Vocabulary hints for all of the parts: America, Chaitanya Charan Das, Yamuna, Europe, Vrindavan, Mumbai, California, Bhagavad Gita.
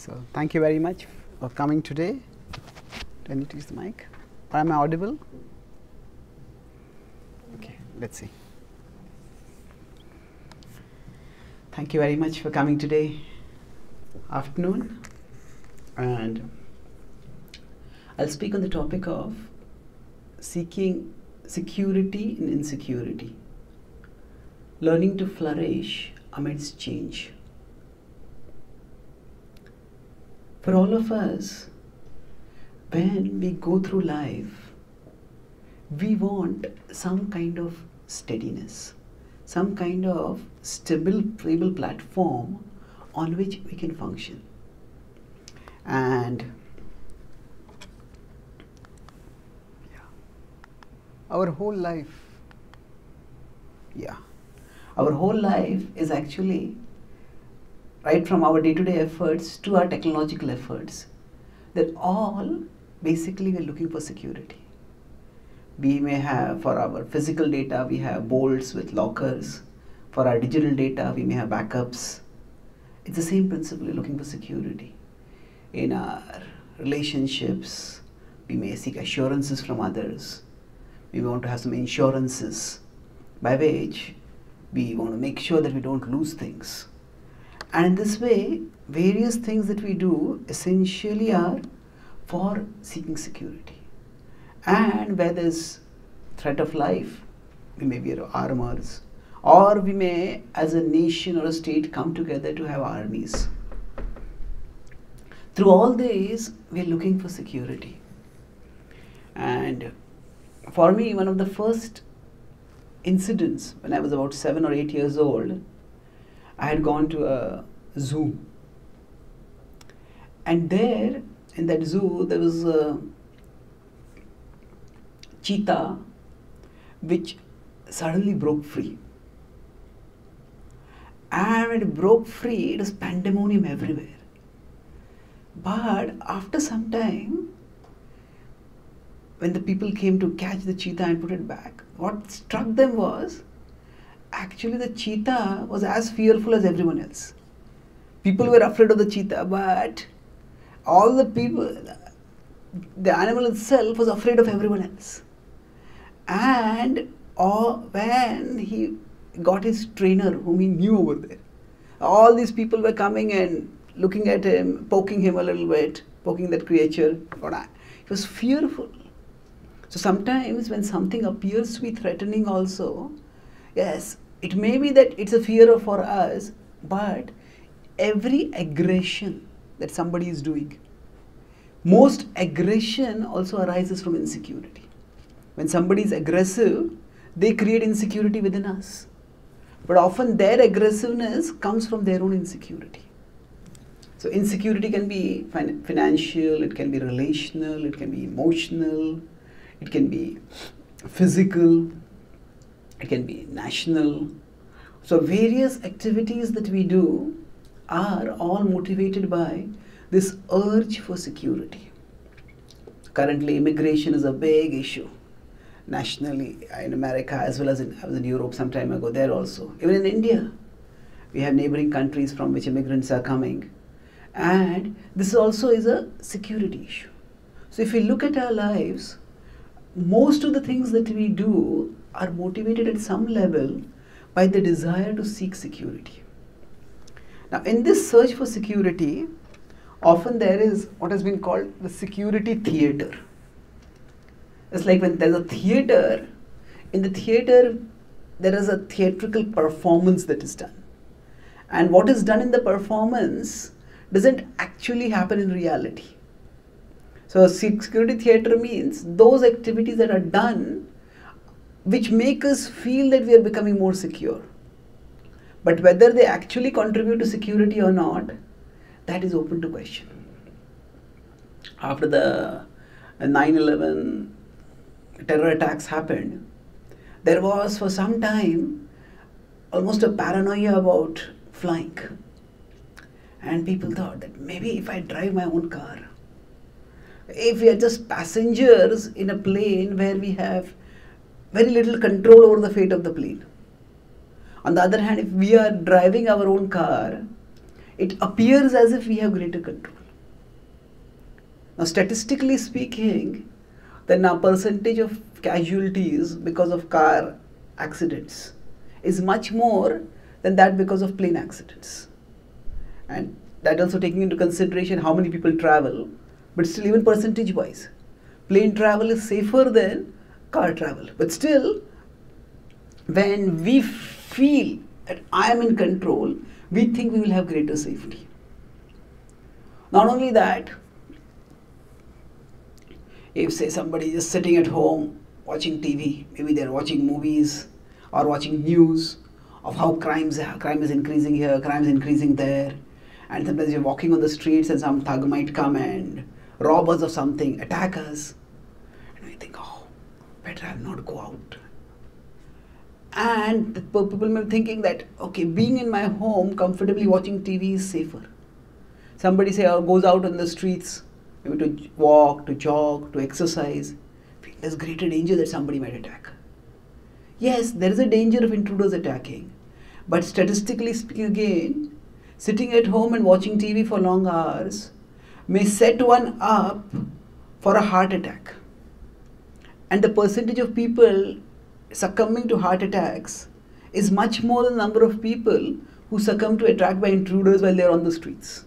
So thank you very much for coming today. Do I need to use the mic? Or am I audible? Okay, let's see. Thank you very much for coming today afternoon, and I'll speak on the topic of seeking security in insecurity, learning to flourish amidst change. For all of us, when we go through life, we want some kind of steadiness, some kind of stable platform on which we can function. And our whole life is actually, right from our day-to-day efforts to our technological efforts, that all basically we're looking for security. We may have, for our physical data, we have bolts with lockers. For our digital data, we may have backups. It's the same principle, we're looking for security. In our relationships, we may seek assurances from others. We want to have some insurances by which we want to make sure that we don't lose things. And in this way, various things that we do essentially are for seeking security. And where there's threat of life, we may wear armors, or we may, as a nation or a state, come together to have armies. Through all these, we're looking for security. And for me, one of the first incidents, when I was about 7 or 8 years old, I had gone to a zoo. And there, in that zoo, there was a cheetah which suddenly broke free. And when it broke free, it was pandemonium everywhere. But after some time, when the people came to catch the cheetah and put it back, what struck them was, actually the cheetah was as fearful as everyone else. People were afraid of the cheetah, but all the people, the animal itself was afraid of everyone else. And when he got his trainer, whom he knew over there, all these people were coming and looking at him, poking him a little bit, poking that creature. He was fearful. So sometimes when something appears to be threatening also, yes, it may be that it's a fear for us, but every aggression that somebody is doing, most aggression also arises from insecurity. When somebody is aggressive, they create insecurity within us. But often their aggressiveness comes from their own insecurity. So insecurity can be financial, it can be relational, it can be emotional, it can be physical, it can be national. So various activities that we do are all motivated by this urge for security. Currently, immigration is a big issue nationally in America, as well as I was in Europe some time ago, there also. Even in India, we have neighboring countries from which immigrants are coming. And this also is a security issue. So if we look at our lives, most of the things that we do are motivated at some level by the desire to seek security. Now, in this search for security, often there is what has been called the security theater. It's like when there's a theater, in the theater there is a theatrical performance that is done. And what is done in the performance doesn't actually happen in reality. So security theater means those activities that are done which make us feel that we are becoming more secure. But whether they actually contribute to security or not, that is open to question. After the 9/11 terror attacks happened, there was for some time almost a paranoia about flying. And people thought that maybe if I drive my own car, if we are just passengers in a plane where we have very little control over the fate of the plane. On the other hand, if we are driving our own car, it appears as if we have greater control. Now, statistically speaking, then our percentage of casualties because of car accidents is much more than that because of plane accidents. And that also taking into consideration how many people travel, but still even percentage wise, plane travel is safer than car travel. But still, when we feel that I am in control, we think we will have greater safety. Not only that, if say somebody is sitting at home watching TV, maybe they are watching movies or watching news of how crime is increasing here, crime is increasing there, and sometimes you're walking on the streets and some thug might come and rob us of something, attack us, and we think, oh, better I not go out. And the people may be thinking that, okay, being in my home comfortably watching TV is safer. Somebody say goes out on the streets, maybe to walk, to jog, to exercise, there's greater danger that somebody might attack. Yes, there is a danger of intruders attacking, but statistically speaking again, sitting at home and watching TV for long hours may set one up for a heart attack. And the percentage of people succumbing to heart attacks is much more than the number of people who succumb to attack by intruders while they're on the streets.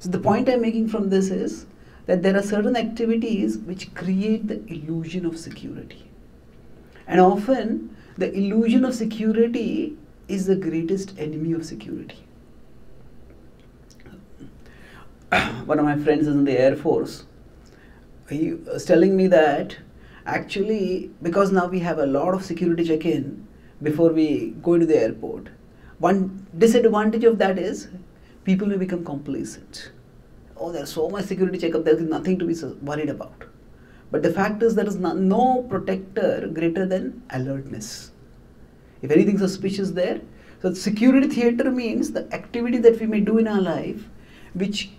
So the point I'm making from this is that there are certain activities which create the illusion of security. And often, the illusion of security is the greatest enemy of security. One of my friends is in the Air Force. He was telling me that actually, because now we have a lot of security check-in before we go to the airport, one disadvantage of that is people may become complacent. Oh, there's so much security checkup, there's nothing to be worried about. But the fact is, there is no protector greater than alertness. If anything suspicious there, so security theater means the activity that we may do in our life, which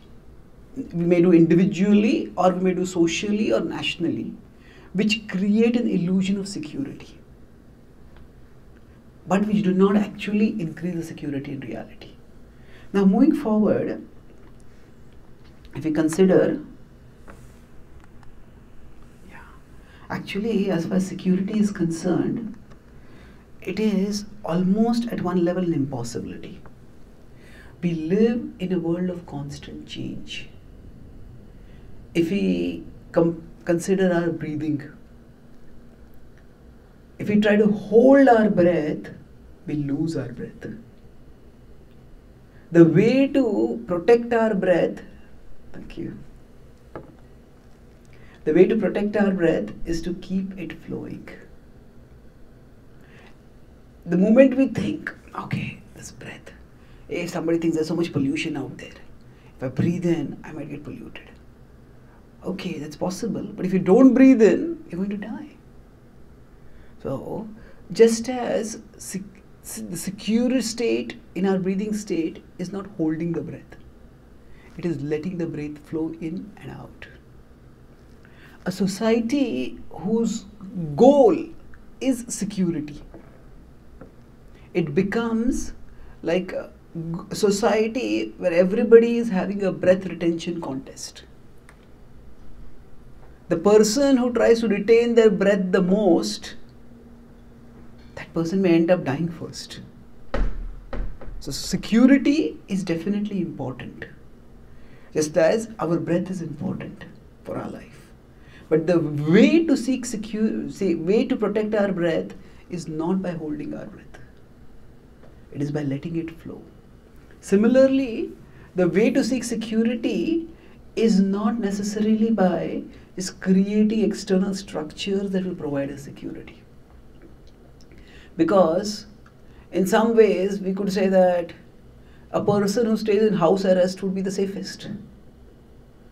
we may do individually or we may do socially or nationally, which create an illusion of security, but which do not actually increase the security in reality. Now, moving forward, if we consider, actually, as far as security is concerned, it is almost at one level an impossibility. We live in a world of constant change. If we consider our breathing, if we try to hold our breath, we lose our breath. The way to protect our breath is to keep it flowing. The moment we think, okay, this breath, if somebody thinks there's so much pollution out there, if I breathe in, I might get polluted. Okay, that's possible, but if you don't breathe in, you're going to die. So, just as the secure state in our breathing state is not holding the breath, it is letting the breath flow in and out. A society whose goal is security, it becomes like a society where everybody is having a breath retention contest. The person who tries to retain their breath the most, that person may end up dying first. So security is definitely important, just as our breath is important for our life. But the way to seek security, way to protect our breath is not by holding our breath. It is by letting it flow. Similarly, the way to seek security is not necessarily by just creating external structures that will provide us security. Because in some ways, we could say that a person who stays in house arrest would be the safest.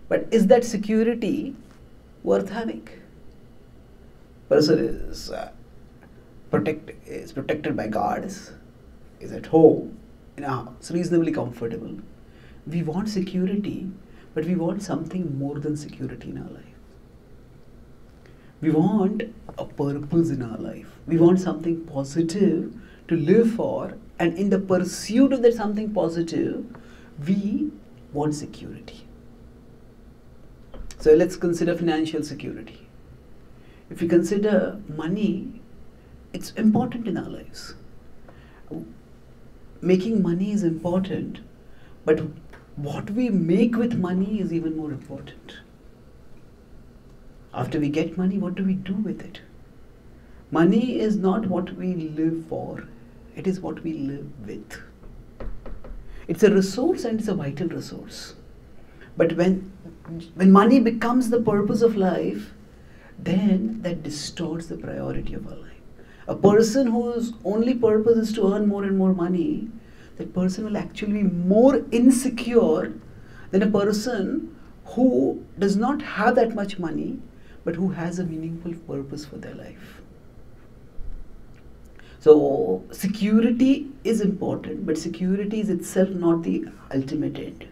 But is that security worth having? Person is protected by guards, is at home, in a house, reasonably comfortable. We want security, but we want something more than security in our life. We want a purpose in our life. We want something positive to live for And in the pursuit of that something positive, we want security. So let's consider financial security. If we consider money, it's important in our lives. Making money is important, but what we make with money is even more important. After we get money, what do we do with it? Money is not what we live for, it is what we live with. It's a resource and it's a vital resource. But when money becomes the purpose of life, then that distorts the priority of our life. A person whose only purpose is to earn more and more money, that person will actually be more insecure than a person who does not have that much money, but who has a meaningful purpose for their life. So security is important, but security is itself not the ultimate end.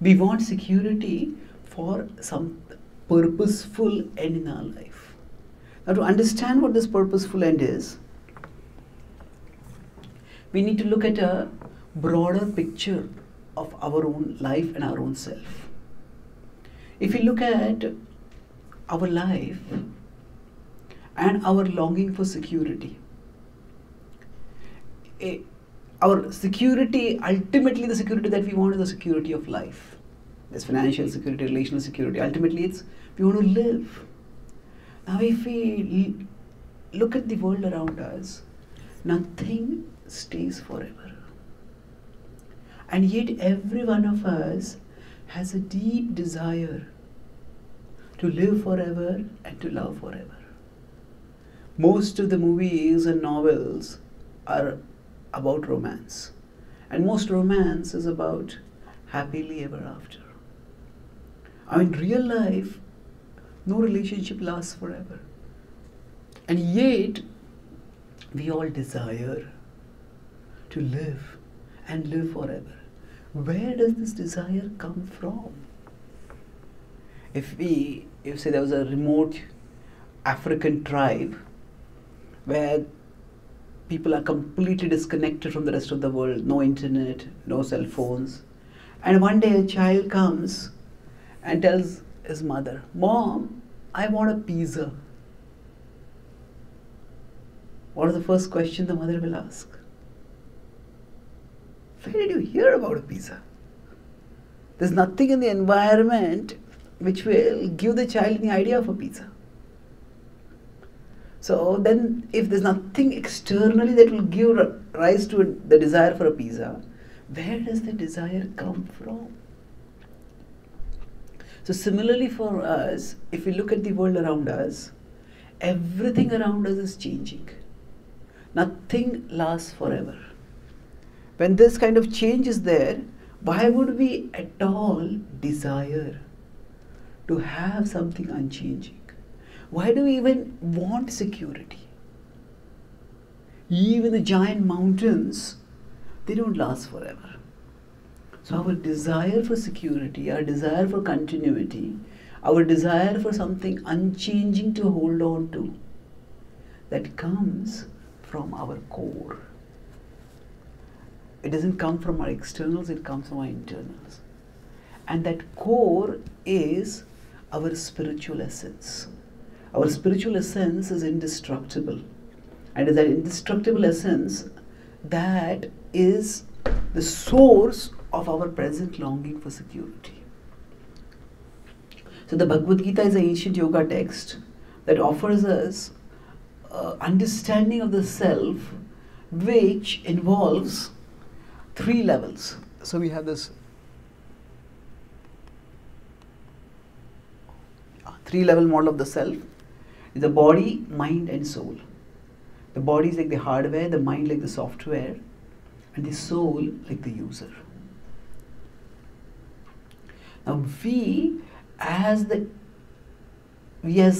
We want security for some purposeful end in our life. Now, to understand what this purposeful end is, we need to look at a broader picture of our own life and our own self. If we look at our life and our longing for security, our security, ultimately the security that we want is the security of life. There's financial security, relational security. Ultimately, it's we want to live. Now, if we look at the world around us, nothing stays forever. And yet, every one of us has a deep desire to live forever and to love forever. Most of the movies and novels are about romance. And most romance is about happily ever after. I mean, real life, no relationship lasts forever. And yet, we all desire to live and live forever. Where does this desire come from? If say there was a remote African tribe where people are completely disconnected from the rest of the world, no internet, no cell phones. And one day a child comes and tells his mother, "Mom, I want a pizza." What is the first question the mother will ask? "Where did you hear about a pizza?" There's nothing in the environment which will give the child the idea of a pizza. So then if there's nothing externally that will give rise to the desire for a pizza, where does the desire come from? So similarly for us, if we look at the world around us, everything around us is changing. Nothing lasts forever. When this kind of change is there, why would we at all desire to have something unchanging? Why do we even want security? Even the giant mountains, they don't last forever. So our desire for security, our desire for continuity, our desire for something unchanging to hold on to, that comes from our core. It doesn't come from our externals, it comes from our internals. And that core is our spiritual essence. Our spiritual essence is indestructible. And that indestructible essence, that is the source of our present longing for security. So the Bhagavad Gita is an ancient yoga text that offers us understanding of the self, which involves three levels. So we have this three-level model of the self. The body, mind and soul. The body is like the hardware, the mind like the software, and the soul like the user. Now we as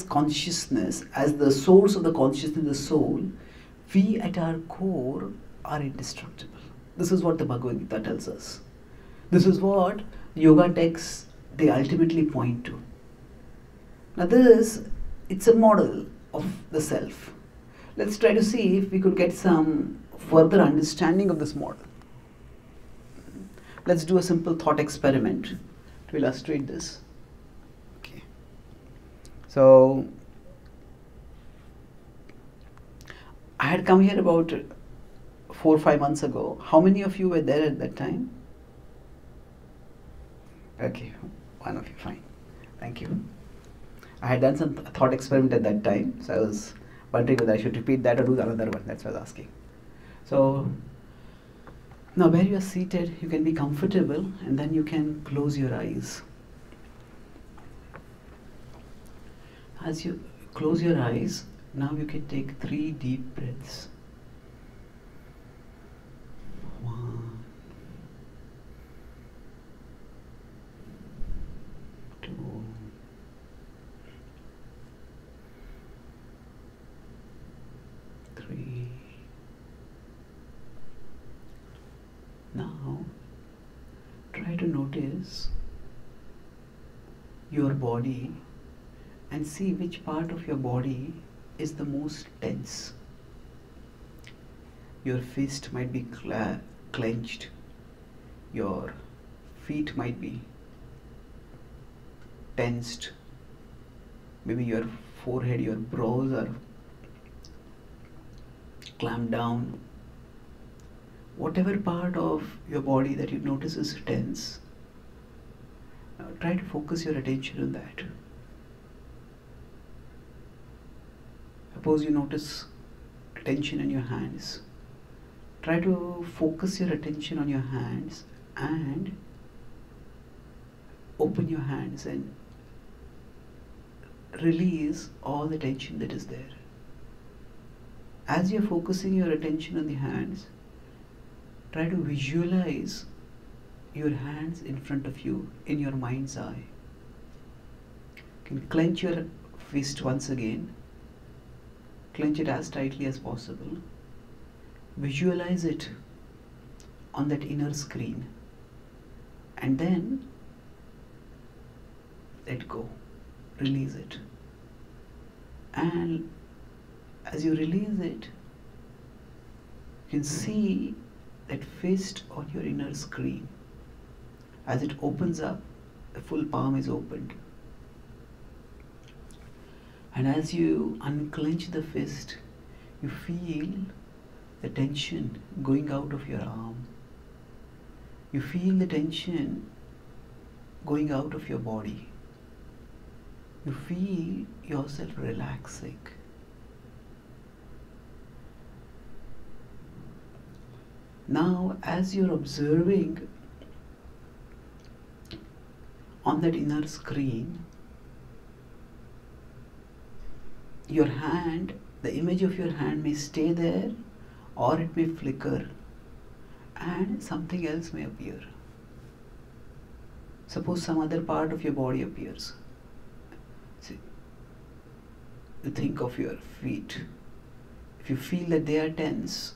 consciousness, as the source of the consciousness, the soul, we at our core are indestructible. This is what the Bhagavad Gita tells us. This is what yoga texts, they ultimately point to. Now it's a model of the self. Let's try to see if we could get some further understanding of this model. Let's do a simple thought experiment to illustrate this. Okay. So, I had come here about 4 or 5 months ago. How many of you were there at that time? Okay, one of you, fine. Thank you. I had done some thought experiment at that time, so I was wondering whether I should repeat that or do another one. That's what I was asking. So, now where you are seated, you can be comfortable and then you can close your eyes. As you close your eyes, now you can take 3 deep breaths. 1, 2, 3. Now, try to notice your body and see which part of your body is the most tense. Your fist might be clenched, your feet might be tensed, maybe your forehead, your brows are clamped down. Whatever part of your body that you notice is tense, now try to focus your attention on that. Suppose you notice tension in your hands. Try to focus your attention on your hands and open your hands and release all the tension that is there. As you're focusing your attention on the hands, try to visualize your hands in front of you in your mind's eye. You can clench your fist once again. Clench it as tightly as possible. Visualize it on that inner screen and then let go, release it. And as you release it, you can see that fist on your inner screen. As it opens up, the full palm is opened. And as you unclench the fist, you feel the tension going out of your arm. You feel the tension going out of your body. You feel yourself relaxing. Now, as you're observing on that inner screen, your hand, the image of your hand may stay there or it may flicker and something else may appear. Suppose some other part of your body appears. See, you think of your feet. If you feel that they are tense,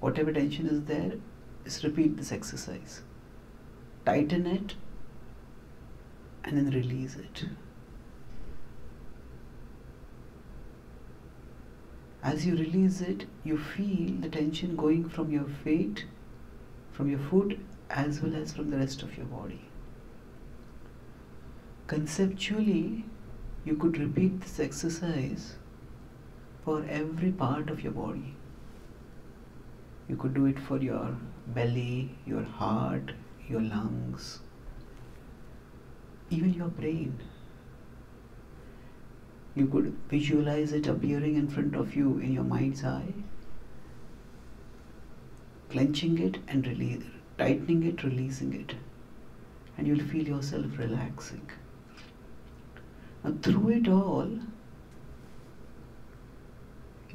whatever tension is there, just repeat this exercise. Tighten it and then release it. As you release it, you feel the tension going from your feet, from your foot, as well as from the rest of your body. Conceptually, you could repeat this exercise for every part of your body. You could do it for your belly, your heart, your lungs, even your brain. You could visualize it appearing in front of you in your mind's eye, clenching it and releasing, tightening it, releasing it, and you'll feel yourself relaxing. Now, through it all,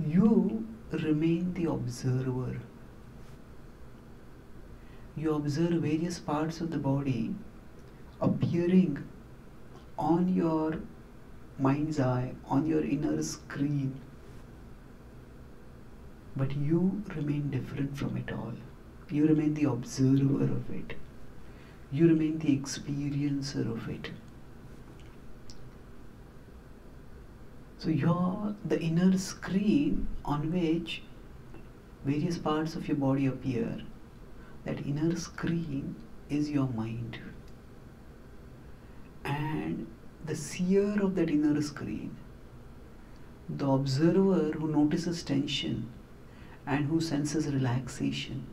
you remain the observer. You observe various parts of the body appearing on your mind's eye, on your inner screen, but you remain different from it all. You remain the observer of it. You remain the experiencer of it. So your the inner screen on which various parts of your body appear, that inner screen is your mind. And the seer of that inner screen, the observer who notices tension and who senses relaxation,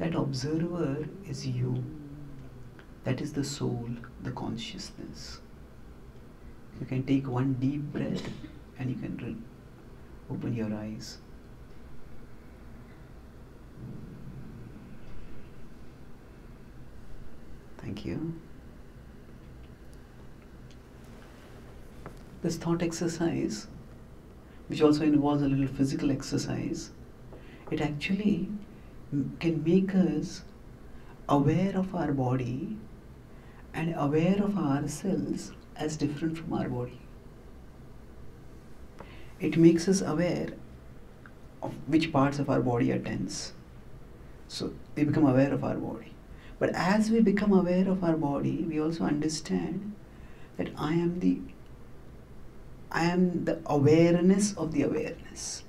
that observer is you. That is the soul, the consciousness. You can take one deep breath and you can open your eyes. Thank you. This thought exercise, which also involves a little physical exercise, it actually can make us aware of our body and aware of ourselves as different from our body. It makes us aware of which parts of our body are tense. So we become aware of our body. But as we become aware of our body, we also understand that I am the awareness of the awareness.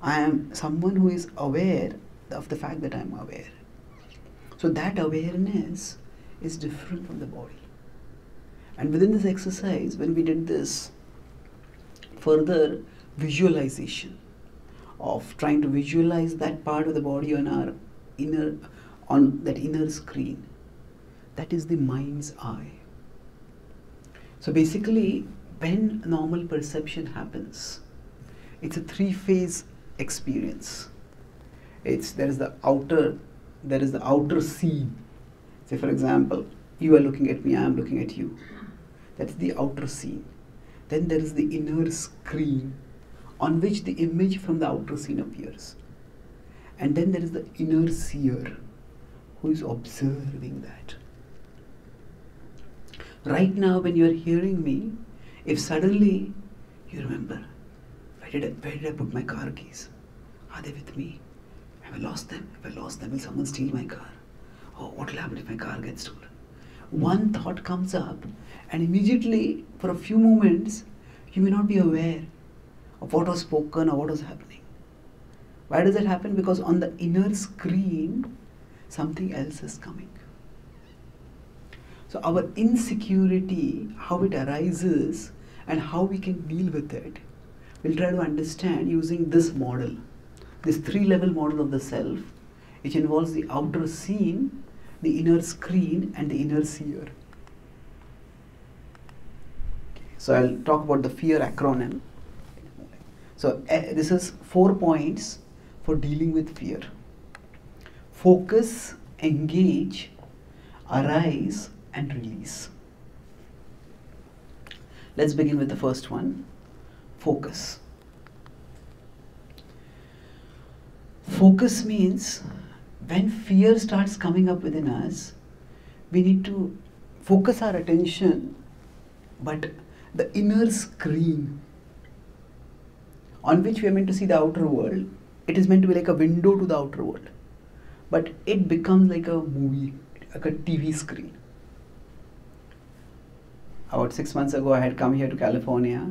I am someone who is aware of the fact that I am aware. So that awareness is different from the body. And within this exercise, when we did this further visualization of trying to visualize that part of the body on our inner, on that inner screen, that is the mind's eye. So basically, when normal perception happens, it's a three-phase experience. There is the outer scene. Say, for example, you are looking at me, I am looking at you. That's the outer scene. Then there is the inner screen on which the image from the outer scene appears. And then there is the inner seer who is observing that. Right now, when you are hearing me, if suddenly you remember, where did I put my car keys? Are they with me? Have I lost them? If I lost them, will someone steal my car? Oh, what will happen if my car gets stolen? One thought comes up, and immediately, for a few moments, you may not be aware of what was spoken or what was happening. Why does that happen? Because on the inner screen, something else is coming. So our insecurity, how it arises, and how we can deal with it, we'll try to understand using this model, this three-level model of the self, which involves the outer scene, the inner screen, and the inner seer. So I'll talk about the fear acronym. So this is 4 points for dealing with fear. Focus, engage, arise, and release. Let's begin with the first one, focus. Focus means when fear starts coming up within us, we need to focus our attention, but the inner screen on which we are meant to see the outer world, it is meant to be like a window to the outer world, but it becomes like a movie, like a TV screen. About 6 months ago, I had come here to California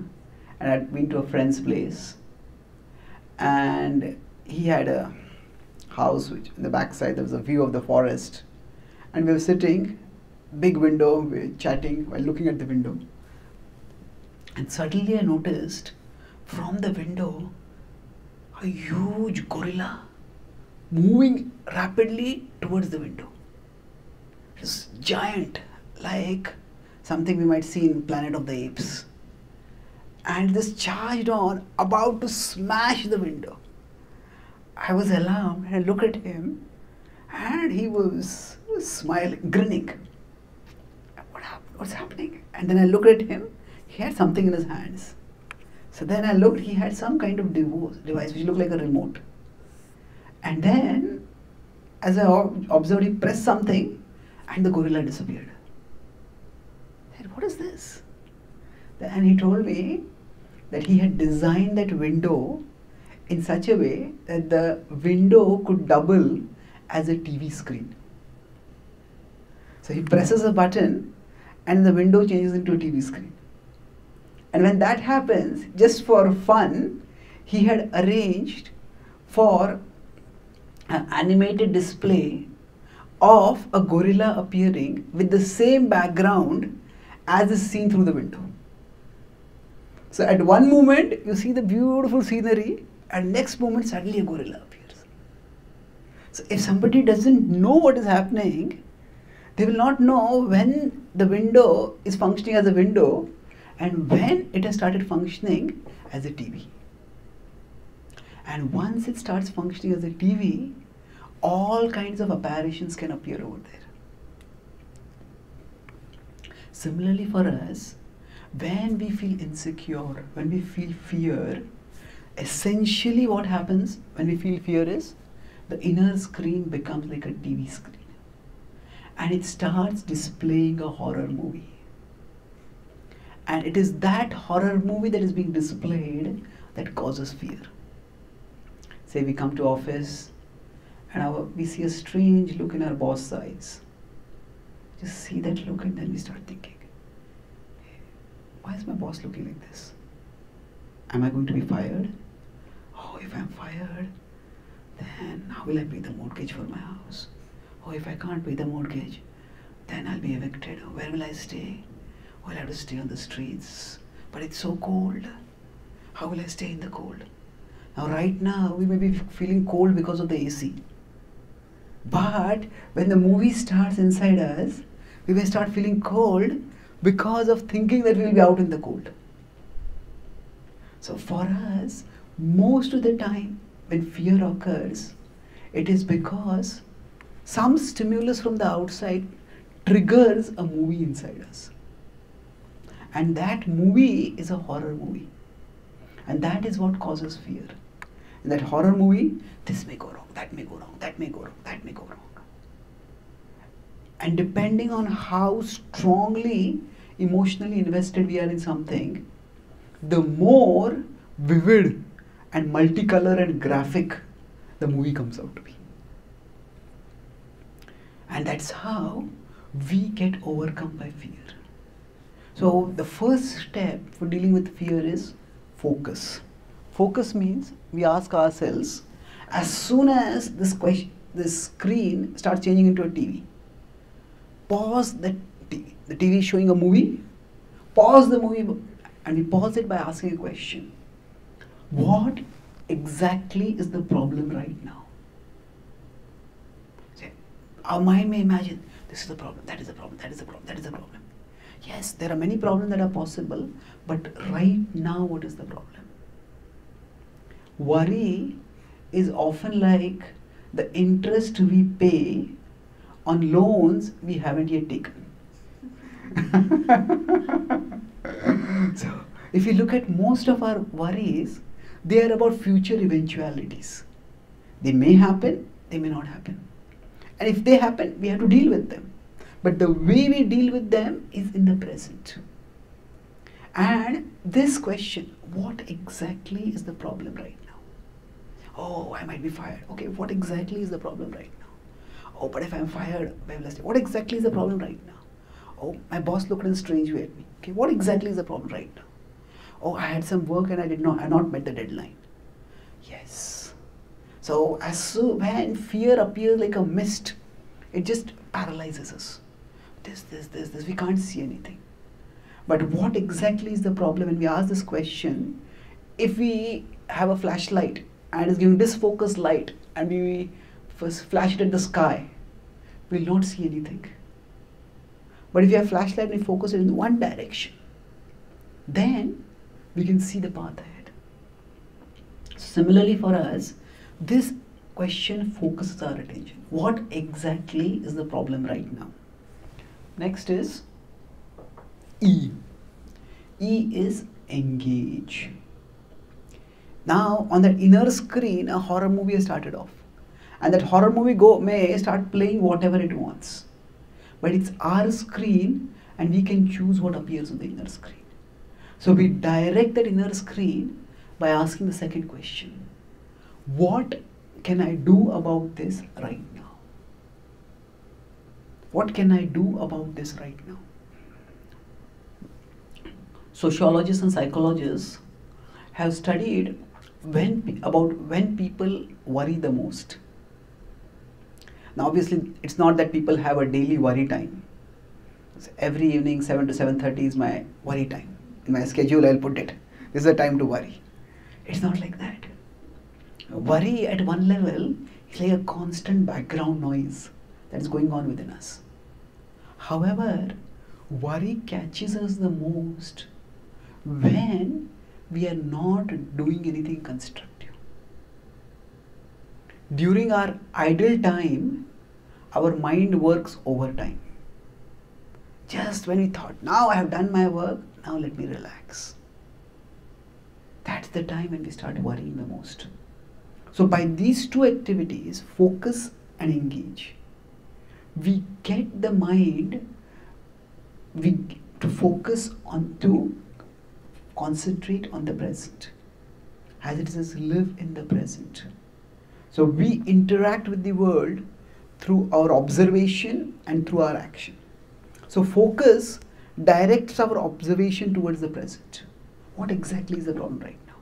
and I had been to a friend's place, and he had a house which in the backside there was a view of the forest, and we were sitting, big window, we were chatting while looking at the window, and suddenly I noticed from the window a huge gorilla moving rapidly towards the window. It was giant, like something we might see in Planet of the Apes, and this charged on, about to smash the window. I was alarmed and I looked at him, and he was smiling, grinning. What's happening? And then I looked at him, he had something in his hands. So then I looked, he had some kind of device which looked like a remote. And then, as I observed, he pressed something and the gorilla disappeared. I said, what is this? And he told me that he had designed that window in such a way that the window could double as a TV screen. So he presses a button and the window changes into a TV screen. And when that happens, just for fun, he had arranged for an animated display of a gorilla appearing with the same background as is seen through the window. So at one moment, you see the beautiful scenery, and next moment, suddenly a gorilla appears. So if somebody doesn't know what is happening, they will not know when the window is functioning as a window and when it has started functioning as a TV. And once it starts functioning as a TV, all kinds of apparitions can appear over there. Similarly for us, when we feel insecure, when we feel fear, essentially what happens when we feel fear is the inner screen becomes like a TV screen. And it starts displaying a horror movie. And it is that horror movie that is being displayed that causes fear. Say we come to office and we see a strange look in our boss's eyes. Just see that look and then we start thinking, why is my boss looking like this? Am I going to be fired? Oh, if I'm fired, then how will I pay the mortgage for my house? Oh, if I can't pay the mortgage, then I'll be evicted. Where will I stay? Well, I'll have to stay on the streets. But it's so cold. How will I stay in the cold? Now, right now, we may be feeling cold because of the AC. But when the movie starts inside us, we may start feeling cold because of thinking that we will be out in the cold. So for us, most of the time when fear occurs, it is because some stimulus from the outside triggers a movie inside us. And that movie is a horror movie. And that is what causes fear. In that horror movie, this may go wrong, that may go wrong, that may go wrong, that may go wrong. And depending on how strongly emotionally invested we are in something, the more vivid and multicolor and graphic the movie comes out to be. And that's how we get overcome by fear. So the first step for dealing with fear is focus. Focus means we ask ourselves, as soon as this screen starts changing into a TV, pause the TV. The TV is showing a movie. Pause the movie, and we pause it by asking a question. What exactly is the problem right now? Our mind may imagine, this is the problem, that is the problem, that is the problem, that is the problem. Yes, there are many problems that are possible, but right now, what is the problem? Worry is often like the interest we pay on loans we haven't yet taken. So, if you look at most of our worries, they are about future eventualities. They may happen, they may not happen. And if they happen, we have to deal with them. But the way we deal with them is in the present. And this question, what exactly is the problem right now? Oh, I might be fired. Okay, what exactly is the problem right now? Oh, but if I'm fired, where will I stay? What exactly is the problem right now? Oh, my boss looked in a strange way at me. Okay, what exactly is the problem right now? Oh, I had some work and I not met the deadline. Yes. So, when fear appears like a mist, it just paralyzes us. This, we can't see anything. But what exactly is the problem? When we ask this question, if we have a flashlight and it's giving disfocused light and we first flash it at the sky, we'll not see anything. But if we have a flashlight and we focus it in one direction, then we can see the path ahead. Similarly for us, this question focuses our attention. What exactly is the problem right now? Next is E. E is engage. Now on that inner screen, a horror movie has started off. And that horror movie may start playing whatever it wants. But it's our screen and we can choose what appears on the inner screen. So we direct that inner screen by asking the second question. What can I do about this right now? What can I do about this right now? sociologists and psychologists have studied about when people worry the most. Now obviously it's not that people have a daily worry time. So every evening 7 to 7:30 is my worry time. In my schedule I'll put it. This is the time to worry. It's not like that. Worry at one level is like a constant background noise that is going on within us. However, worry catches us the most when we are not doing anything constructive. During our idle time, our mind works overtime. Just when we thought, now I have done my work, now let me relax. That's the time when we start worrying the most. So by these two activities, focus and engage, we get the mind to focus on, to concentrate on the present. As it says, live in the present. So we interact with the world through our observation and through our action. So focus directs our observation towards the present. What exactly is the problem right now?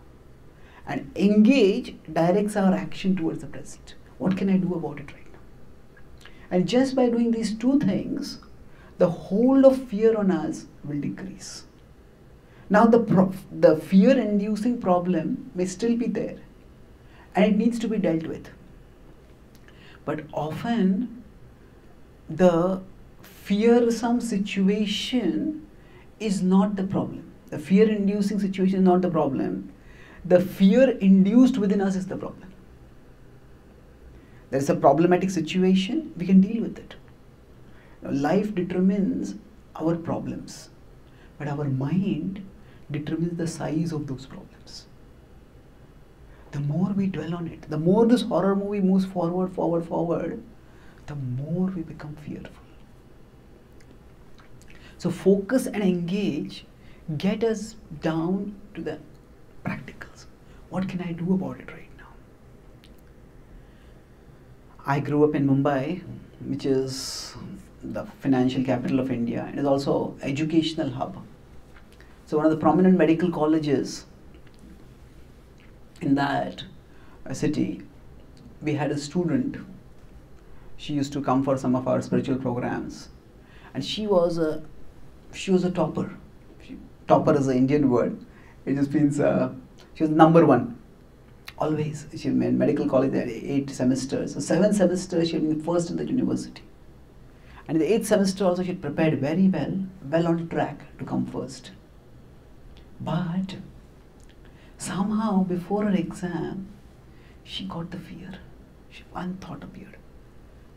And engage directs our action towards the present. What can I do about it right now? And just by doing these two things, the hold of fear on us will decrease. Now the fear-inducing problem may still be there and it needs to be dealt with. But often the fearsome situation is not the problem. The fear-inducing situation is not the problem. The fear induced within us is the problem. There is a problematic situation, we can deal with it. Now, life determines our problems, but our mind determines the size of those problems. The more we dwell on it, the more this horror movie moves forward, forward, forward, the more we become fearful. So focus and engage get us down to the practicals. What can I do about it right now? I grew up in Mumbai, which is the financial capital of India, and is also an educational hub. So one of the prominent medical colleges in that city, we had a student. She used to come for some of our spiritual programs, and she was a topper. Topper is an Indian word. It just means she was number one. Always, she made medical college. There 8 semesters, so 7 semesters she had been first in the university. And in the 8th semester also she had prepared very well, well on track to come first. But somehow before her exam, she got the fear. One thought appeared.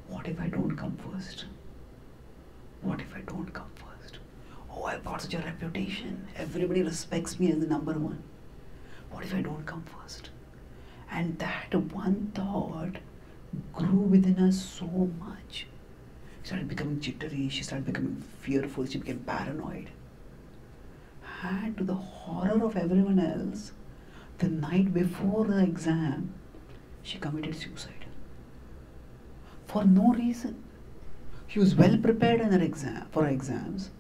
What if I don't come first? What if I don't come first? Oh, I've got such a reputation. Everybody respects me as the number one. What if I don't come first? And that one thought grew within us so much. She started becoming jittery, she started becoming fearful, she became paranoid. And to the horror of everyone else, the night before the exam, she committed suicide. For no reason. She was well prepared in her exam, for her exams.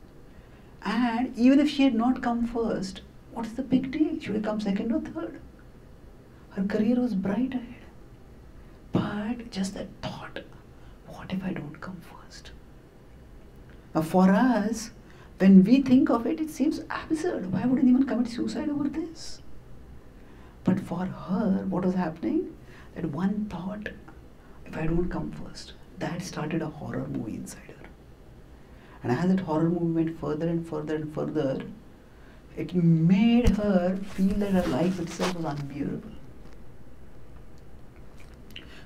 And even if she had not come first, what is the big deal? She would have come second or third. Her career was bright ahead. But just that thought, what if I don't come first? Now for us, when we think of it, it seems absurd. Why would anyone commit suicide over this? But for her, what was happening? That one thought, if I don't come first, that started a horror movie inside her. And as that horror movie went further and further and further, it made her feel that her life itself was unbearable.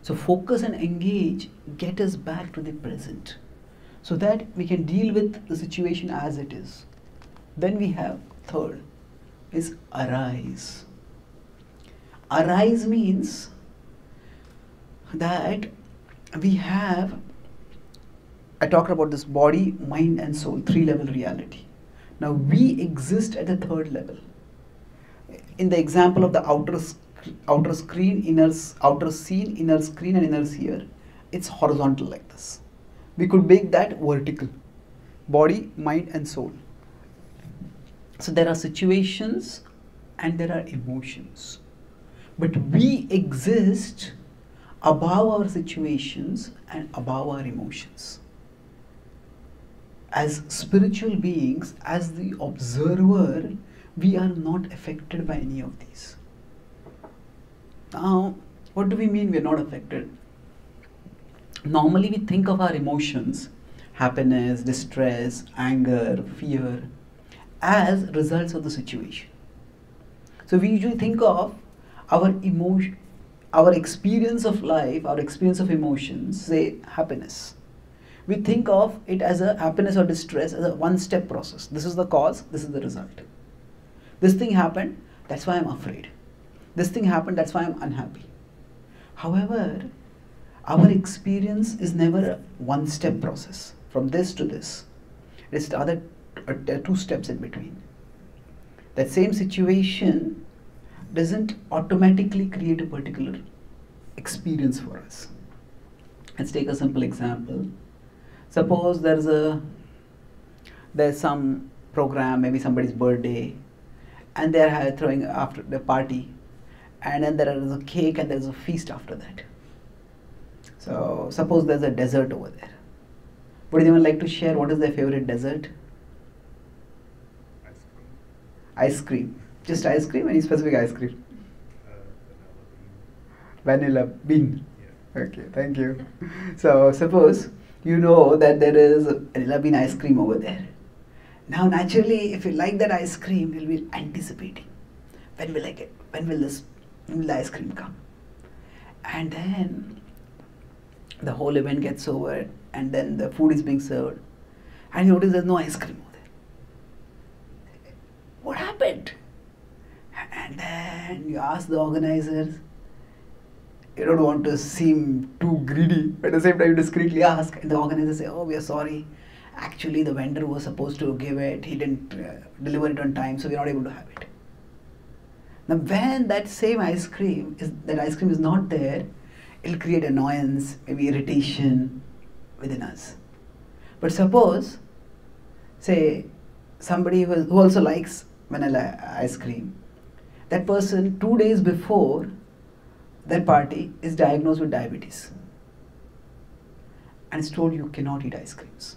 So focus and engage get us back to the present so that we can deal with the situation as it is. Then we have third is arise. Arise means that we have, I talked about this body, mind and soul, 3-level reality. Now we exist at the 3rd level. In the example of the outer screen, outer scene, inner screen and inner sphere, it's horizontal like this. We could make that vertical, body, mind and soul. So there are situations and there are emotions. But we exist above our situations and above our emotions. As spiritual beings, as the observer, we are not affected by any of these. Now, what do we mean we are not affected? Normally we think of our emotions, happiness, distress, anger, fear, as results of the situation. So we usually think of our emotion, our experience of life, our experience of emotions, say happiness. We think of it as a happiness or distress as a one-step process. This is the cause, this is the result. This thing happened, that's why I'm afraid. This thing happened, that's why I'm unhappy. However, our experience is never a one-step process, from this to this. It's the other two steps in between. That same situation doesn't automatically create a particular experience for us. Let's take a simple example. Suppose there's some program, maybe somebody's birthday, and they're throwing after the party, and then there is a cake and there's a feast after that. So suppose there's a dessert over there. Would anyone like to share what is their favorite dessert? Ice cream. Ice cream. Just ice cream? Any specific ice cream? Vanilla bean. Yeah. Okay, thank you. So suppose you know that there is vanilla bean ice cream over there. Now naturally, if you like that ice cream, you'll be anticipating. When will I get? When will the ice cream come? And then the whole event gets over, and then the food is being served, and you notice there's no ice cream over there. What happened? And then you ask the organizers. You don't want to seem too greedy, but at the same time you discreetly ask, and the organizers say, oh, we are sorry. Actually, the vendor was supposed to give it, he didn't deliver it on time, so we're not able to have it. Now when that same ice cream, is not there, it'll create annoyance, maybe irritation within us. But suppose, say, somebody who also likes vanilla ice cream, that person 2 days before that party is diagnosed with diabetes and is told you cannot eat ice creams.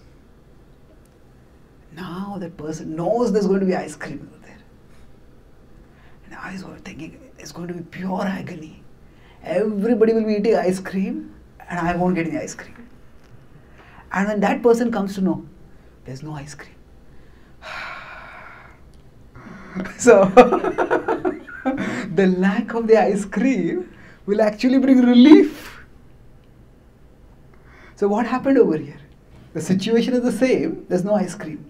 Now that person knows there's going to be ice cream over there. And I was thinking it's going to be pure agony. Everybody will be eating ice cream and I won't get any ice cream. And when that person comes to know, there's no ice cream. So, the lack of the ice cream will actually bring relief. So what happened over here? The situation is the same, there's no ice cream.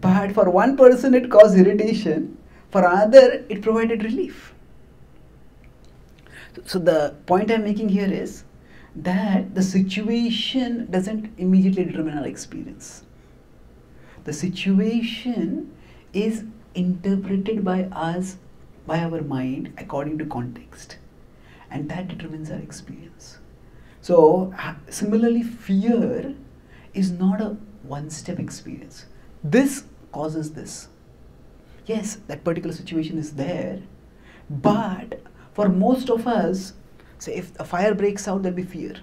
But for one person it caused irritation, for another it provided relief. So the point I'm making here is that the situation doesn't immediately determine our experience. The situation is interpreted by us, by our mind, according to context, and that determines our experience. So similarly, fear is not a one-step experience. This causes this. Yes, that particular situation is there, but for most of us, say if a fire breaks out, there'll be fear.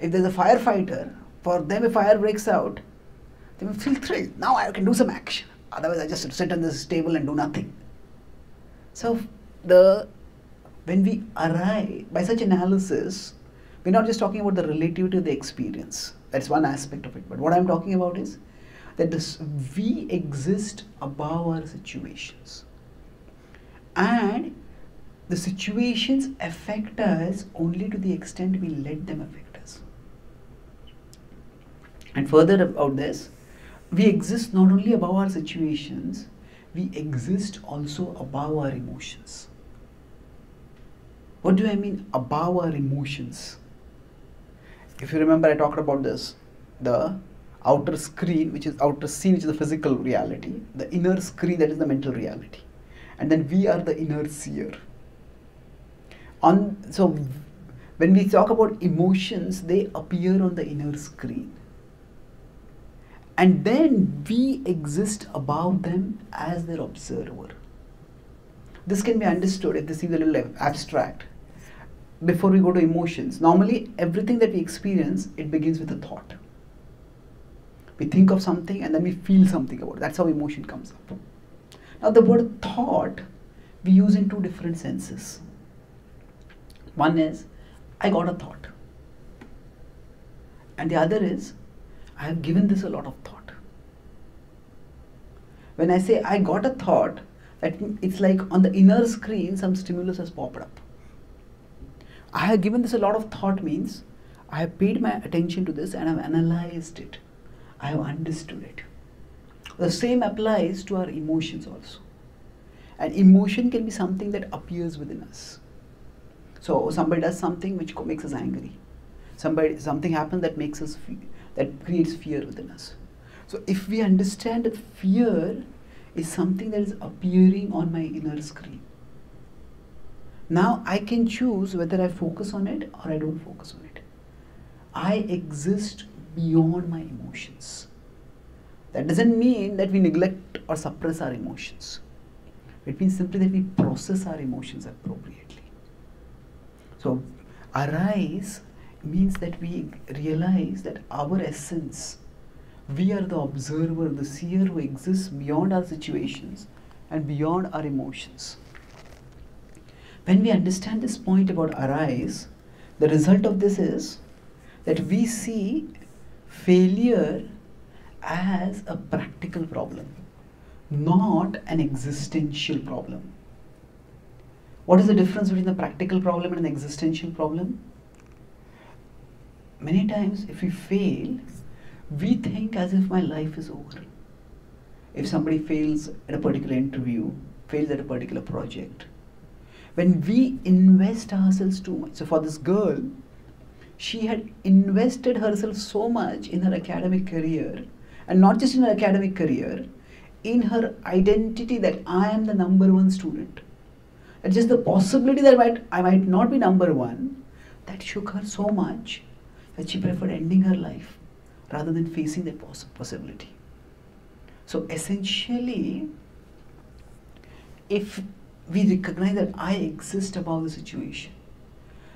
If there's a firefighter, for them if fire breaks out, they will feel thrilled. Now I can do some action. Otherwise I just sit on this table and do nothing. So when we arrive, by such analysis, we're not just talking about the relativity of the experience. That's one aspect of it. But what I'm talking about is that we exist above our situations. And the situations affect us only to the extent we let them affect us. And further about this, we exist not only above our situations, we exist also above our emotions. What do I mean above our emotions? If you remember, I talked about this, the outer screen, which is outer scene, which is the physical reality, the inner screen, that is the mental reality, and then we are the inner seer. So when we talk about emotions, they appear on the inner screen and then we exist above them as their observer. This can be understood if this seems a little abstract. Before we go to emotions, normally everything that we experience, it begins with a thought. We think of something and then we feel something about it. That's how emotion comes up. Now the word thought we use in two different senses. One is, I got a thought. And the other is, I have given this a lot of thought. When I say I got a thought, it's like on the inner screen some stimulus has popped up. I have given this a lot of thought means I have paid my attention to this and I have analyzed it. I have understood it. The same applies to our emotions also. And emotion can be something that appears within us. So somebody does something which makes us angry. Something happens that makes us feel, that creates fear within us. So if we understand that fear is something that is appearing on my inner screen, now I can choose whether I focus on it or I don't focus on it. I exist beyond my emotions. That doesn't mean that we neglect or suppress our emotions. It means simply that we process our emotions appropriately. So arise means that we realize that our essence, we are the observer, the seer who exists beyond our situations and beyond our emotions. When we understand this point about arise, the result of this is that we see failure as a practical problem, not an existential problem. What is the difference between the practical problem and an existential problem? Many times if we fail, we think as if my life is over. If somebody fails at a particular interview, fails at a particular project, when we invest ourselves too much. So for this girl, she had invested herself so much in her academic career, and not just in her academic career, in her identity that I am the #1 student. And just the possibility that I might not be #1, that shook her so much that she preferred ending her life rather than facing that possibility. So essentially, if we recognize that I exist above the situation,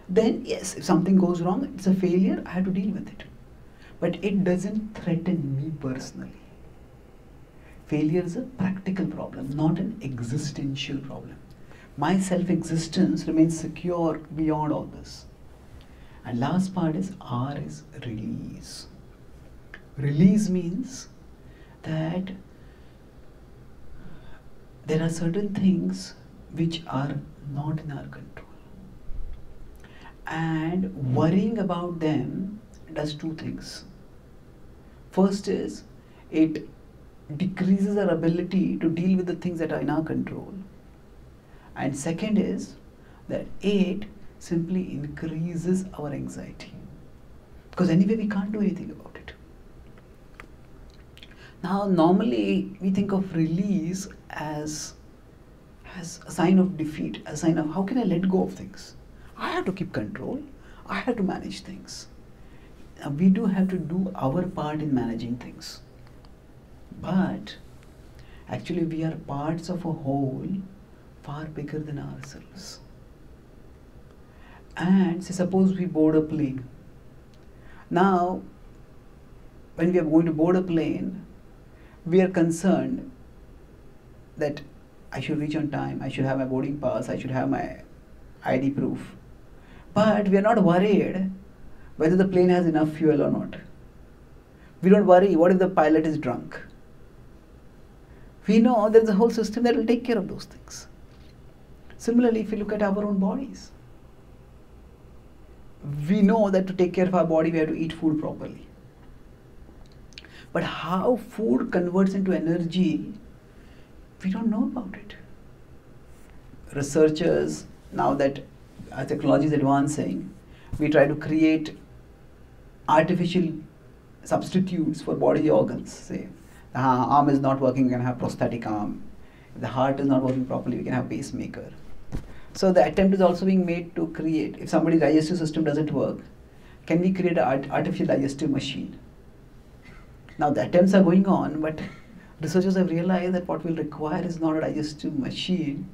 then yes, if something goes wrong, it's a failure, I have to deal with it. But it doesn't threaten me personally. Failure is a practical problem, not an existential problem. My self-existence remains secure beyond all this. And last part is R is release. Release means that there are certain things which are not in our control. And worrying about them does two things. First is, it decreases our ability to deal with the things that are in our control. And second is that it simply increases our anxiety. Because anyway, we can't do anything about it. Now, normally we think of release as a sign of defeat, a sign of how can I let go of things? I have to keep control. I have to manage things. We do have to do our part in managing things. But actually we are parts of a whole far bigger than ourselves. And say suppose we board a plane. Now, when we are going to board a plane, we are concerned that I should reach on time, I should have my boarding pass, I should have my ID proof. But we are not worried whether the plane has enough fuel or not. We don't worry, what if the pilot is drunk? We know there is a whole system that will take care of those things. Similarly, if we look at our own bodies, we know that to take care of our body, we have to eat food properly. But how food converts into energy, we don't know about it. Researchers, now that our technology is advancing, we try to create artificial substitutes for body organs. Say, the arm is not working, we can have prosthetic arm. If the heart is not working properly, we can have pacemaker. So the attempt is also being made to create, if somebody's digestive system doesn't work, can we create an artificial digestive machine? Now the attempts are going on, but researchers have realized that what we'll require is not a digestive machine,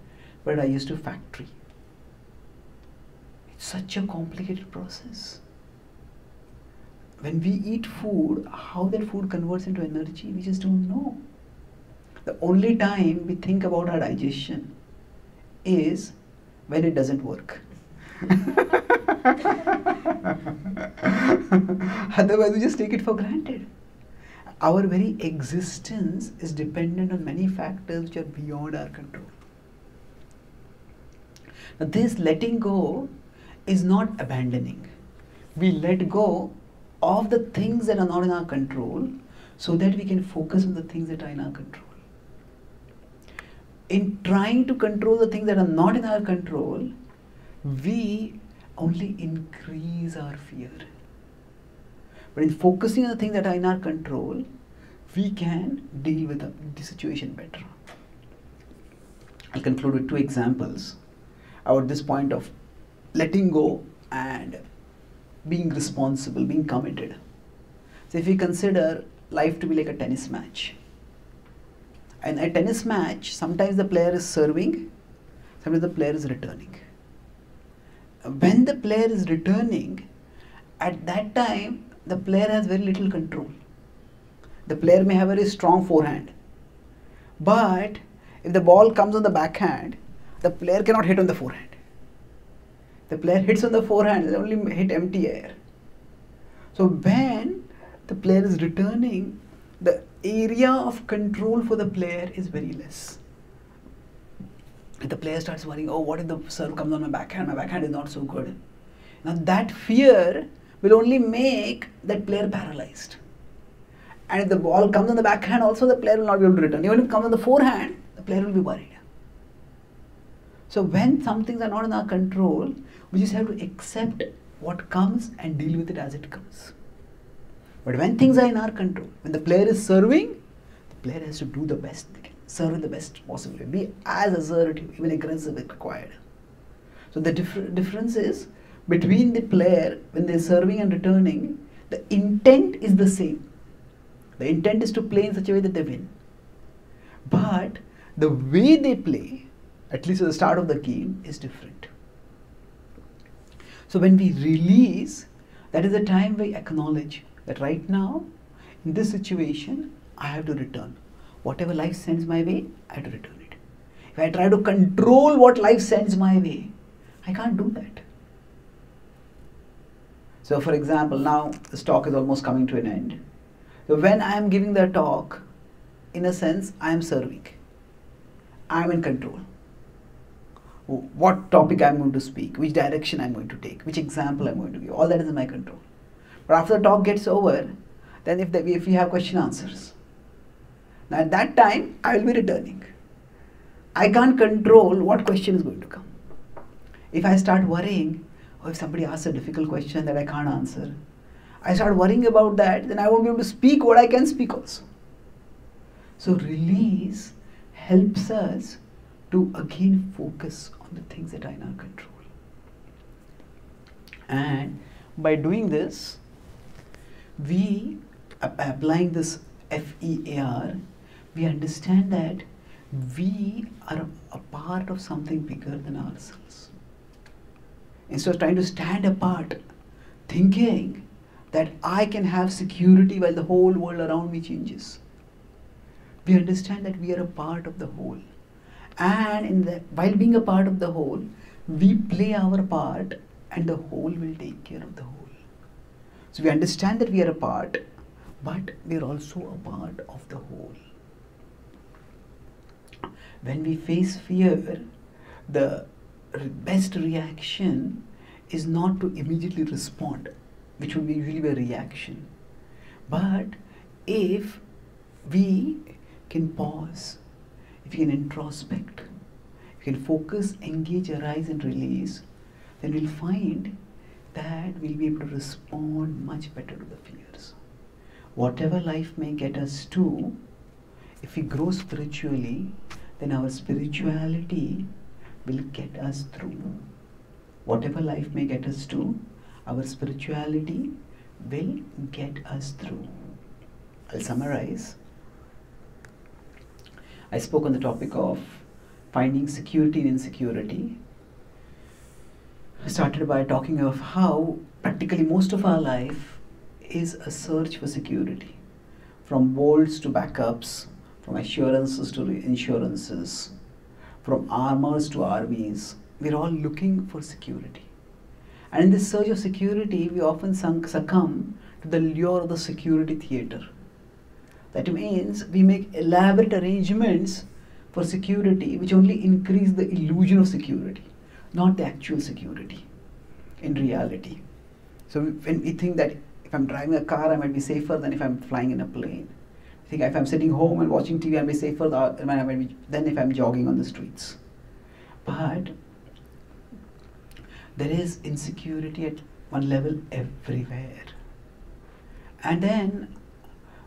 but a digestive factory. It's such a complicated process. When we eat food, how that food converts into energy, we just don't know. The only time we think about our digestion is when it doesn't work. Otherwise, we just take it for granted. Our very existence is dependent on many factors which are beyond our control. Now, this letting go is not abandoning. We let go of the things that are not in our control so that we can focus on the things that are in our control. In trying to control the things that are not in our control, we only increase our fear. But in focusing on the things that are in our control, we can deal with the situation better. I'll conclude with two examples about this point of letting go and being responsible, being committed. So if we consider life to be like a tennis match, and a tennis match, sometimes the player is serving, sometimes the player is returning. When the player is returning, at that time, the player has very little control. The player may have a very strong forehand, but if the ball comes on the backhand, the player cannot hit on the forehand. The player hits on the forehand, they only hit empty air. So when the player is returning, the area of control for the player is very less. If the player starts worrying, oh, what if the serve comes on my backhand is not so good. Now that fear will only make that player paralyzed. And if the ball comes on the backhand also, the player will not be able to return. Even if it comes on the forehand, the player will be worried. So when some things are not in our control, we just have to accept what comes and deal with it as it comes. But when things are in our control, when the player is serving, the player has to do the best they can, serve in the best possible way, be as assertive, even aggressive if required. So the difference is between the player, when they are serving and returning, the intent is the same. The intent is to play in such a way that they win. But the way they play, at least at the start of the game, is different. So when we release, that is the time we acknowledge that right now, in this situation, I have to return. Whatever life sends my way, I have to return it. If I try to control what life sends my way, I can't do that. So for example, now this talk is almost coming to an end. So when I am giving the talk, in a sense, I am serving. I am in control. What topic I am going to speak, which direction I am going to take, which example I am going to give, all that is in my control. But after the talk gets over, then if we have question answers, now at that time, I will be returning. I can't control what question is going to come. If I start worrying, or if somebody asks a difficult question that I can't answer, I start worrying about that, then I won't be able to speak what I can speak also. So release helps us to again focus on the things that are in our control. And by doing this, we, by applying this FEAR, we understand that we are a part of something bigger than ourselves. Instead of trying to stand apart, thinking that I can have security while the whole world around me changes, we understand that we are a part of the whole. And while being a part of the whole, we play our part and the whole will take care of the whole. So we understand that we are a part, but we are also a part of the whole. When we face fear, the best reaction is not to immediately respond, which would be usually a reaction. But if we can pause, if we can introspect, if we can focus, engage, arise and release, then we'll find that we'll be able to respond much better to the fears. Whatever life may get us to, if we grow spiritually, then our spirituality will get us through. Whatever life may get us to, our spirituality will get us through. I'll summarize. I spoke on the topic of finding security in insecurity. I started by talking of how practically most of our life is a search for security, from bolts to backups, from assurances to insurances, from armors to armies. We're all looking for security. And in this search of security, we often succumb to the lure of the security theater. That means we make elaborate arrangements for security which only increase the illusion of security, not the actual security in reality. So when we think that if I'm driving a car, I might be safer than if I'm flying in a plane. I think if I'm sitting home and watching TV, I'll be safer than if I'm jogging on the streets. But there is insecurity at one level everywhere. And then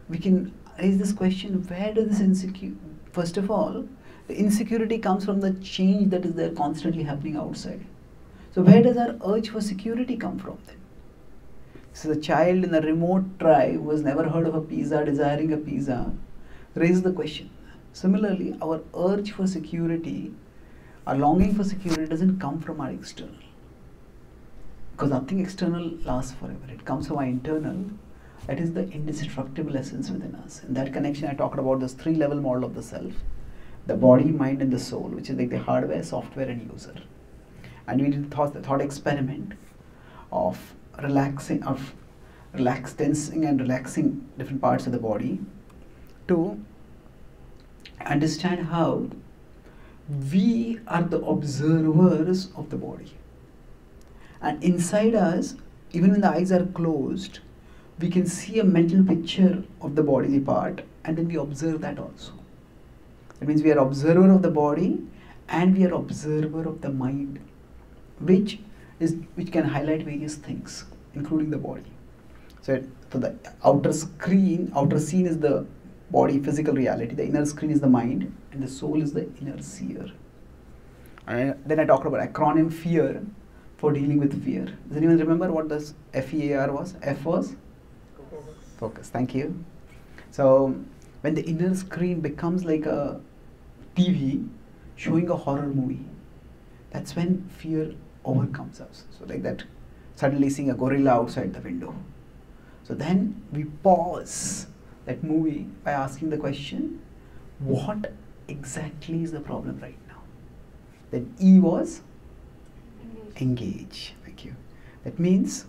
we can raise this question, where does this insecurity, first of all, the insecurity comes from the change that is there constantly happening outside. So where does our urge for security come from then? So the child in a remote tribe who has never heard of a pizza, desiring a pizza, raises the question. Similarly, our urge for security, our longing for security doesn't come from our external. Because nothing external lasts forever. It comes from our internal. That is the indestructible essence within us. In that connection, I talked about this three-level model of the self. The body, mind, and the soul, which is like the hardware, software, and user. And we did the thought experiment of tensing and relaxing different parts of the body to understand how we are the observers of the body. And inside us, even when the eyes are closed, we can see a mental picture of the bodily part and then we observe that also. That means we are observer of the body and we are observer of the mind, which can highlight various things, including the body. So the outer scene is the body, physical reality. The inner screen is the mind and the soul is the inner seer. And then I talked about acronym FEAR for dealing with fear. Does anyone remember what this FEAR was? F was? Focus. Focus, thank you. So when the inner screen becomes like a TV showing a horror movie, that's when fear overcomes us. So like that, suddenly seeing a gorilla outside the window. So then we pause that movie by asking the question, what exactly is the problem right now? Then E was engage. Thank you. That means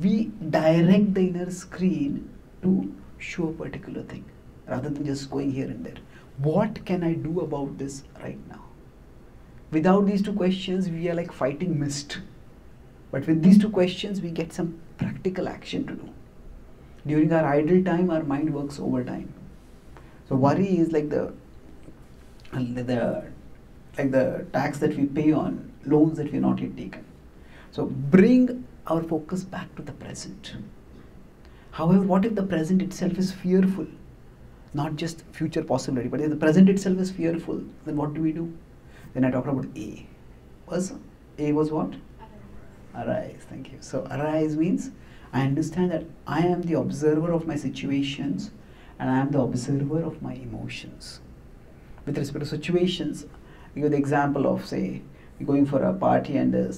we direct the inner screen to show a particular thing rather than just going here and there. What can I do about this right now? Without these two questions, we are like fighting mist. But with these two questions, we get some practical action to do. During our idle time, our mind works overtime. So worry is like the tax that we pay on loans that we are not yet taken. So bring our focus back to the present. However, what if the present itself is fearful? Not just future possibility, but if the present itself is fearful, then what do we do? Then I talked about A. A was what? Arise, thank you. So arise means I understand that I am the observer of my situations and I am the observer of my emotions. With respect to situations, I give the example of, say, you're going for a party and the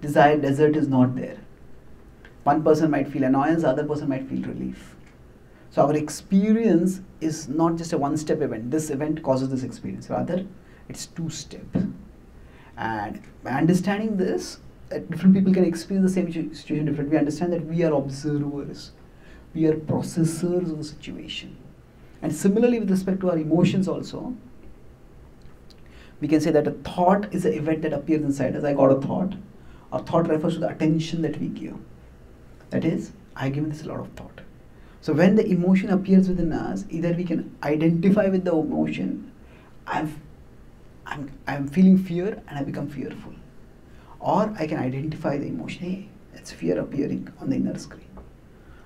desired dessert is not there. One person might feel annoyance, the other person might feel relief. So our experience is not just a one-step event. This event causes this experience. Rather, it's two-step. And by understanding this, that different people can experience the same situation differently. We understand that we are observers. We are processors of the situation. And similarly, with respect to our emotions also, we can say that a thought is an event that appears inside us. I got a thought. A thought refers to the attention that we give. That is, I give this a lot of thought. So when the emotion appears within us, either we can identify with the emotion, I'm feeling fear and I become fearful. Or I can identify the emotion, hey, that's fear appearing on the inner screen.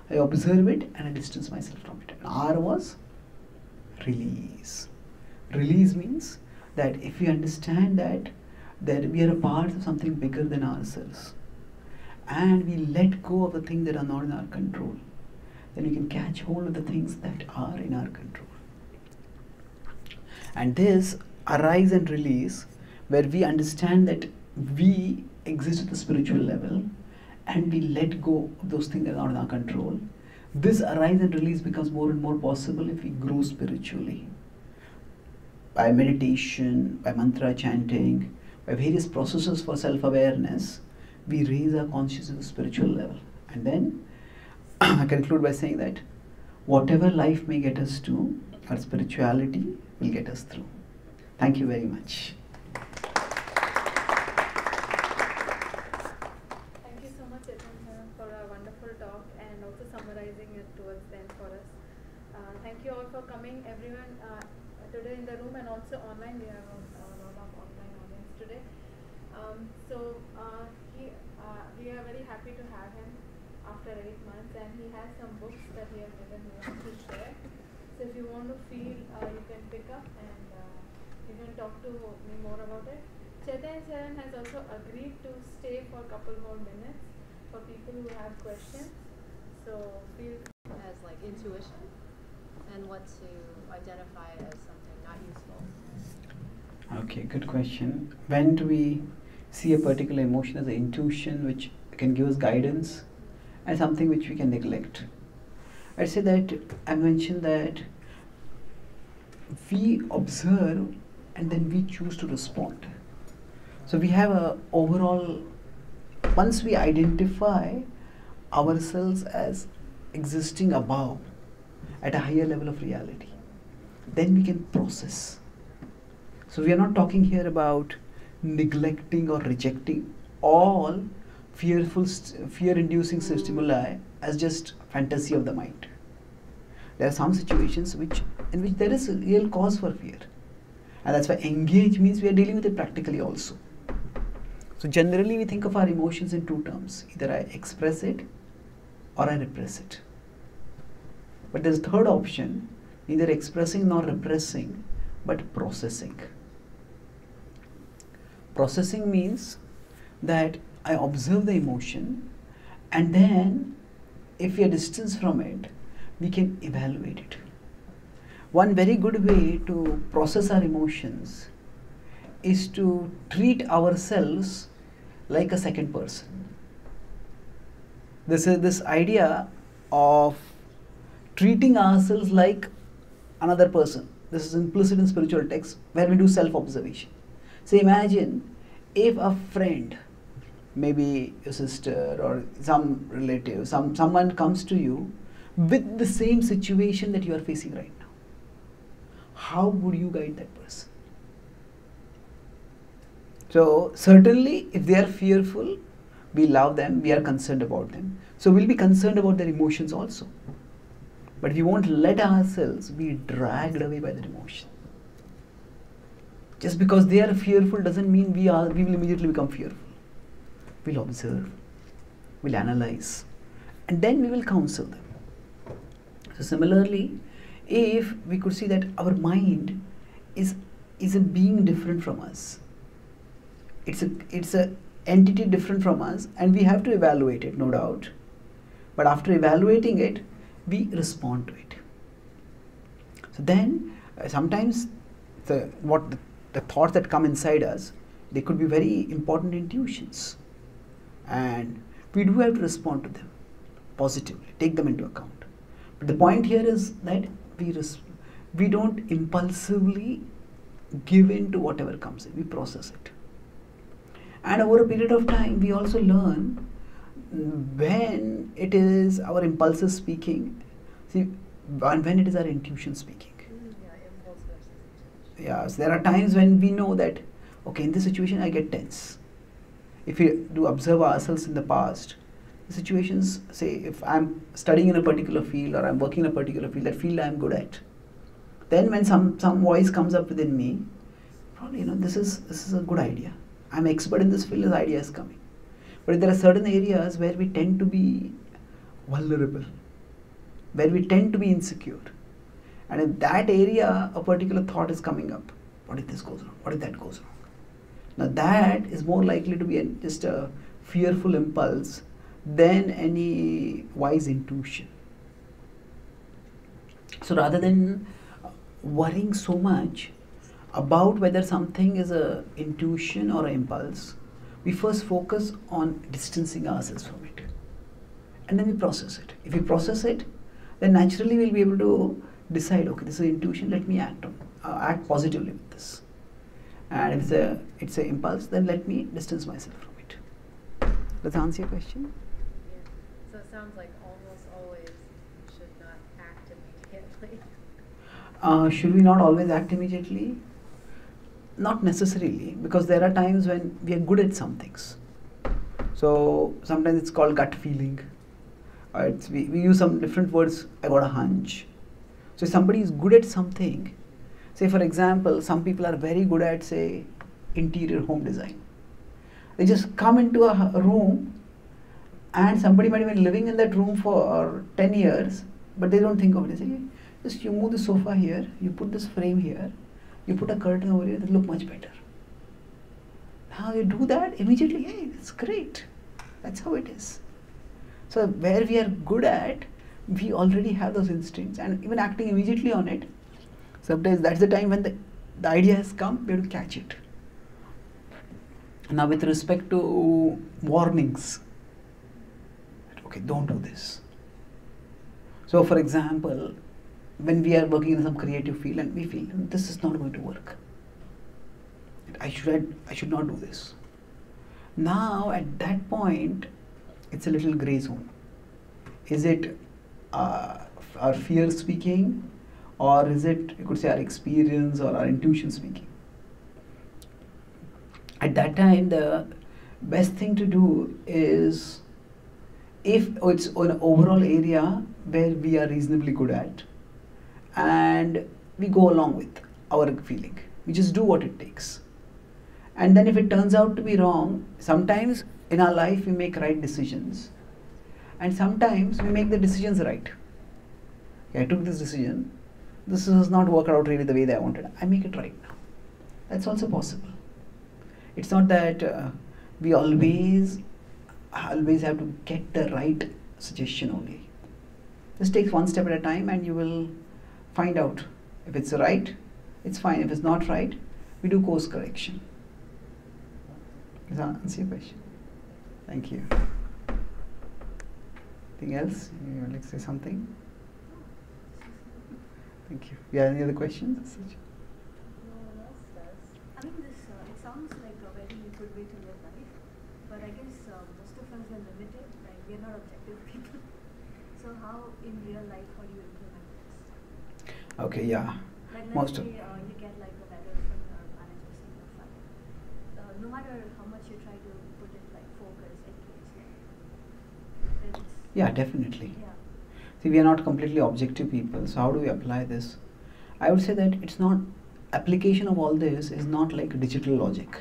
I observe it and I distance myself from it. And R was release. Release means that if we understand that we are a part of something bigger than ourselves, and we let go of the things that are not in our control, then we can catch hold of the things that are in our control. And this arise and release, where we understand that we exist at the spiritual level and we let go of those things that are out of our control, this arise and release becomes more and more possible if we grow spiritually. By meditation, by mantra chanting, by various processes for self-awareness, we raise our consciousness to the spiritual level. And then I conclude by saying that whatever life may get us to, our spirituality will get us through. Thank you very much. Thank you so much, Yamuna, for a wonderful talk and also summarizing it towards the end for us. Thank you all for coming, everyone, today in the room and also online. We have a lot of online audience today. We are very happy to have him after 8 months, and he has some books that he has given to share. So if you want to feel, you can pick up and you can talk to me more about it. Chaitanya Charan has also agreed to stay for a couple more minutes for people who have questions. So feel as like intuition and what to identify as something not useful. Okay, good question. When do we see a particular emotion as an intuition which can give us guidance and something which we can neglect? I'd say that I mentioned that we observe and then we choose to respond. So we have a overall, once we identify ourselves as existing above at a higher level of reality, then we can process. So we are not talking here about neglecting or rejecting all fear-inducing stimuli as just fantasy of the mind. There are some situations in which there is a real cause for fear, and that's why engage means we are dealing with it practically also. So generally we think of our emotions in two terms: either I express it or I repress it. But there's a third option, neither expressing nor repressing, but processing. Processing means that I observe the emotion, and then if we are distanced from it, we can evaluate it. One very good way to process our emotions is to treat ourselves like a second person. This idea of treating ourselves like another person, this is implicit in spiritual texts where we do self-observation. So imagine if a friend, maybe your sister or some relative, someone comes to you with the same situation that you are facing right now. How would you guide that person? So certainly if they are fearful, we love them, we are concerned about them. So we'll be concerned about their emotions also. But we won't let ourselves be dragged away by that emotion. Just because they are fearful doesn't mean we will immediately become fearful. We'll observe, we'll analyze, and then we will counsel them. So similarly, if we could see that our mind is a being different from us, it's a entity different from us, and we have to evaluate it, no doubt. But after evaluating it, we respond to it. So then sometimes the thoughts that come inside us, they could be very important intuitions. And we do have to respond to them positively, take them into account. But the point here is that we don't impulsively give in to whatever comes in, we process it. And over a period of time, we also learn when it is our impulses speaking, and when it is our intuition speaking. Yeah, so there are times when we know that, okay, in this situation I get tense. If we do observe ourselves in the past, the situations, say if I'm studying in a particular field or I'm working in a particular field, that field I'm good at, then when some voice comes up within me, probably, this is a good idea. I'm expert in this field, this idea is coming. But there are certain areas where we tend to be vulnerable, where we tend to be insecure. And in that area, a particular thought is coming up. What if this goes wrong? What if that goes wrong? Now that is more likely to be just a fearful impulse than any wise intuition. So rather than worrying so much about whether something is an intuition or an impulse, we first focus on distancing ourselves from it. And then we process it. If we process it, then naturally we'll be able to decide, okay, this is an intuition, let me act positively with this. And if it's an impulse, then let me distance myself from it. Does that answer your question? Yeah. So it sounds like almost always you should not act immediately. Should we not always act immediately? Not necessarily, because there are times when we are good at some things. So sometimes it's called gut feeling. We use some different words. I got a hunch. So if somebody is good at something, say for example, some people are very good at, say, interior home design. They just come into a room, and somebody might have been living in that room for 10 years, but they don't think of it. They say, just you move the sofa here, you put this frame here, you put a curtain over here, it'll look much better. Now you do that immediately, hey, that's great. That's how it is. So where we are good at, we already have those instincts, and even acting immediately on it, sometimes that's the time when the idea has come, we have to catch it. Now with respect to warnings, okay, don't do this. So for example, when we are working in some creative field and we feel this is not going to work, I should not do this. Now at that point, it's a little grey zone. Is it our fear speaking, or is it, you could say, our experience or our intuition speaking? At that time, the best thing to do is, if it's an overall area where we are reasonably good at, and we go along with our feeling. We just do what it takes. And then if it turns out to be wrong, sometimes in our life we make right decisions. And sometimes we make the decisions right. Okay, I took this decision. This has not worked out really the way that I wanted. I make it right now. That's also possible. It's not that we always have to get the right suggestion only. Just take one step at a time and you will find out. If it's right, it's fine. If it's not right, we do course correction. Does that answer your question? Thank you. Anything else? You would like to say something? Thank you. Yeah, any other questions? No, I mean, it sounds like a very good way to live life, but I guess most of us are limited, like we are not objective people. So how in real life, how do you implement this? Okay, yeah. Like most of you get like a letter from your manager saying your father. No matter how much you try to put it like focus, engage. Yeah, definitely. Yeah. See, we are not completely objective people, so how do we apply this? I would say that it's not, application of all this is not like digital logic.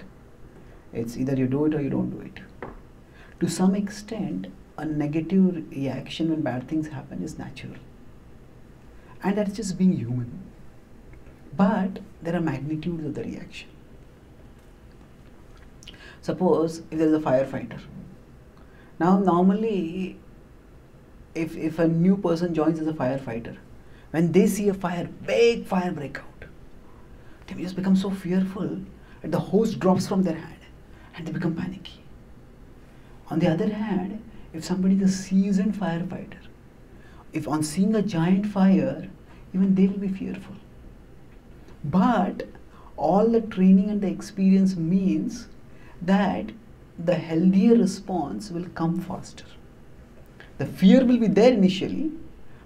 It's either you do it or you don't do it. To some extent, a negative reaction when bad things happen is natural. And that's just being human. But there are magnitudes of the reaction. Suppose if there is a firefighter. Now normally, if a new person joins as a firefighter, when they see a fire, big fire break out, they just become so fearful that the hose drops from their hand and they become panicky. On the other hand, if somebody is a seasoned firefighter, if on seeing a giant fire, even they will be fearful. But all the training and the experience means that the healthier response will come faster. The fear will be there initially,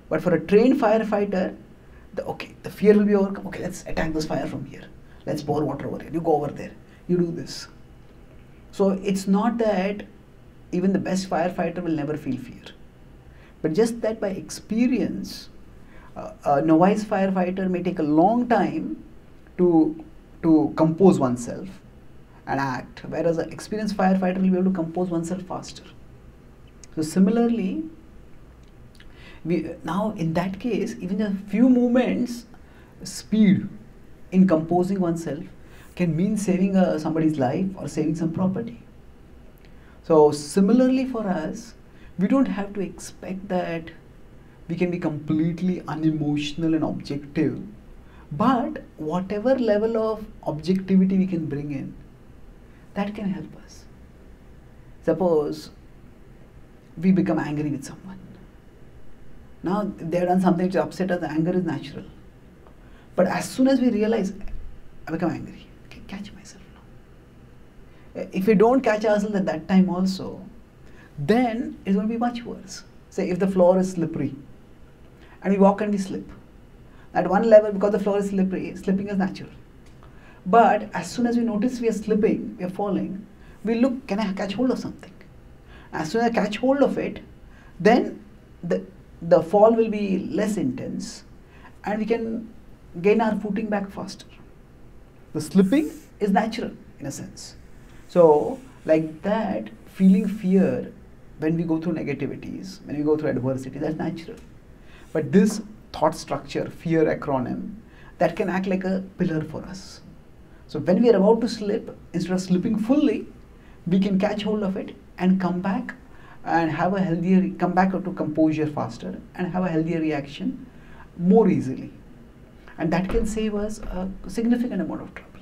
but for a trained firefighter, the fear will be overcome. Okay, let's attack this fire from here. Let's pour water over here. You go over there. You do this. So it's not that even the best firefighter will never feel fear. But just that by experience, a novice firefighter may take a long time to compose oneself and act, whereas an experienced firefighter will be able to compose oneself faster. So similarly, now in that case, even a few moments speed in composing oneself can mean saving somebody's life or saving some property. So similarly for us, we don't have to expect that we can be completely unemotional and objective, but whatever level of objectivity we can bring in, that can help us. Suppose we become angry with someone. Now they have done something to upset us, the anger is natural. But as soon as we realize, I become angry, I can catch myself now. If we don't catch ourselves at that time also, then it's going to be much worse. Say if the floor is slippery and we walk and we slip. At one level, because the floor is slippery, slipping is natural. But as soon as we notice we are slipping, we are falling, we look, can I catch hold of something? As soon as I catch hold of it, then the fall will be less intense and we can gain our footing back faster. The slipping is natural in a sense. So like that, feeling fear when we go through negativities, when we go through adversity, that's natural. But this thought structure, fear acronym, that can act like a pillar for us. So when we are about to slip, instead of slipping fully, we can catch hold of it and come back and have a healthier, come back to composure faster and have a healthier reaction more easily. And that can save us a significant amount of trouble.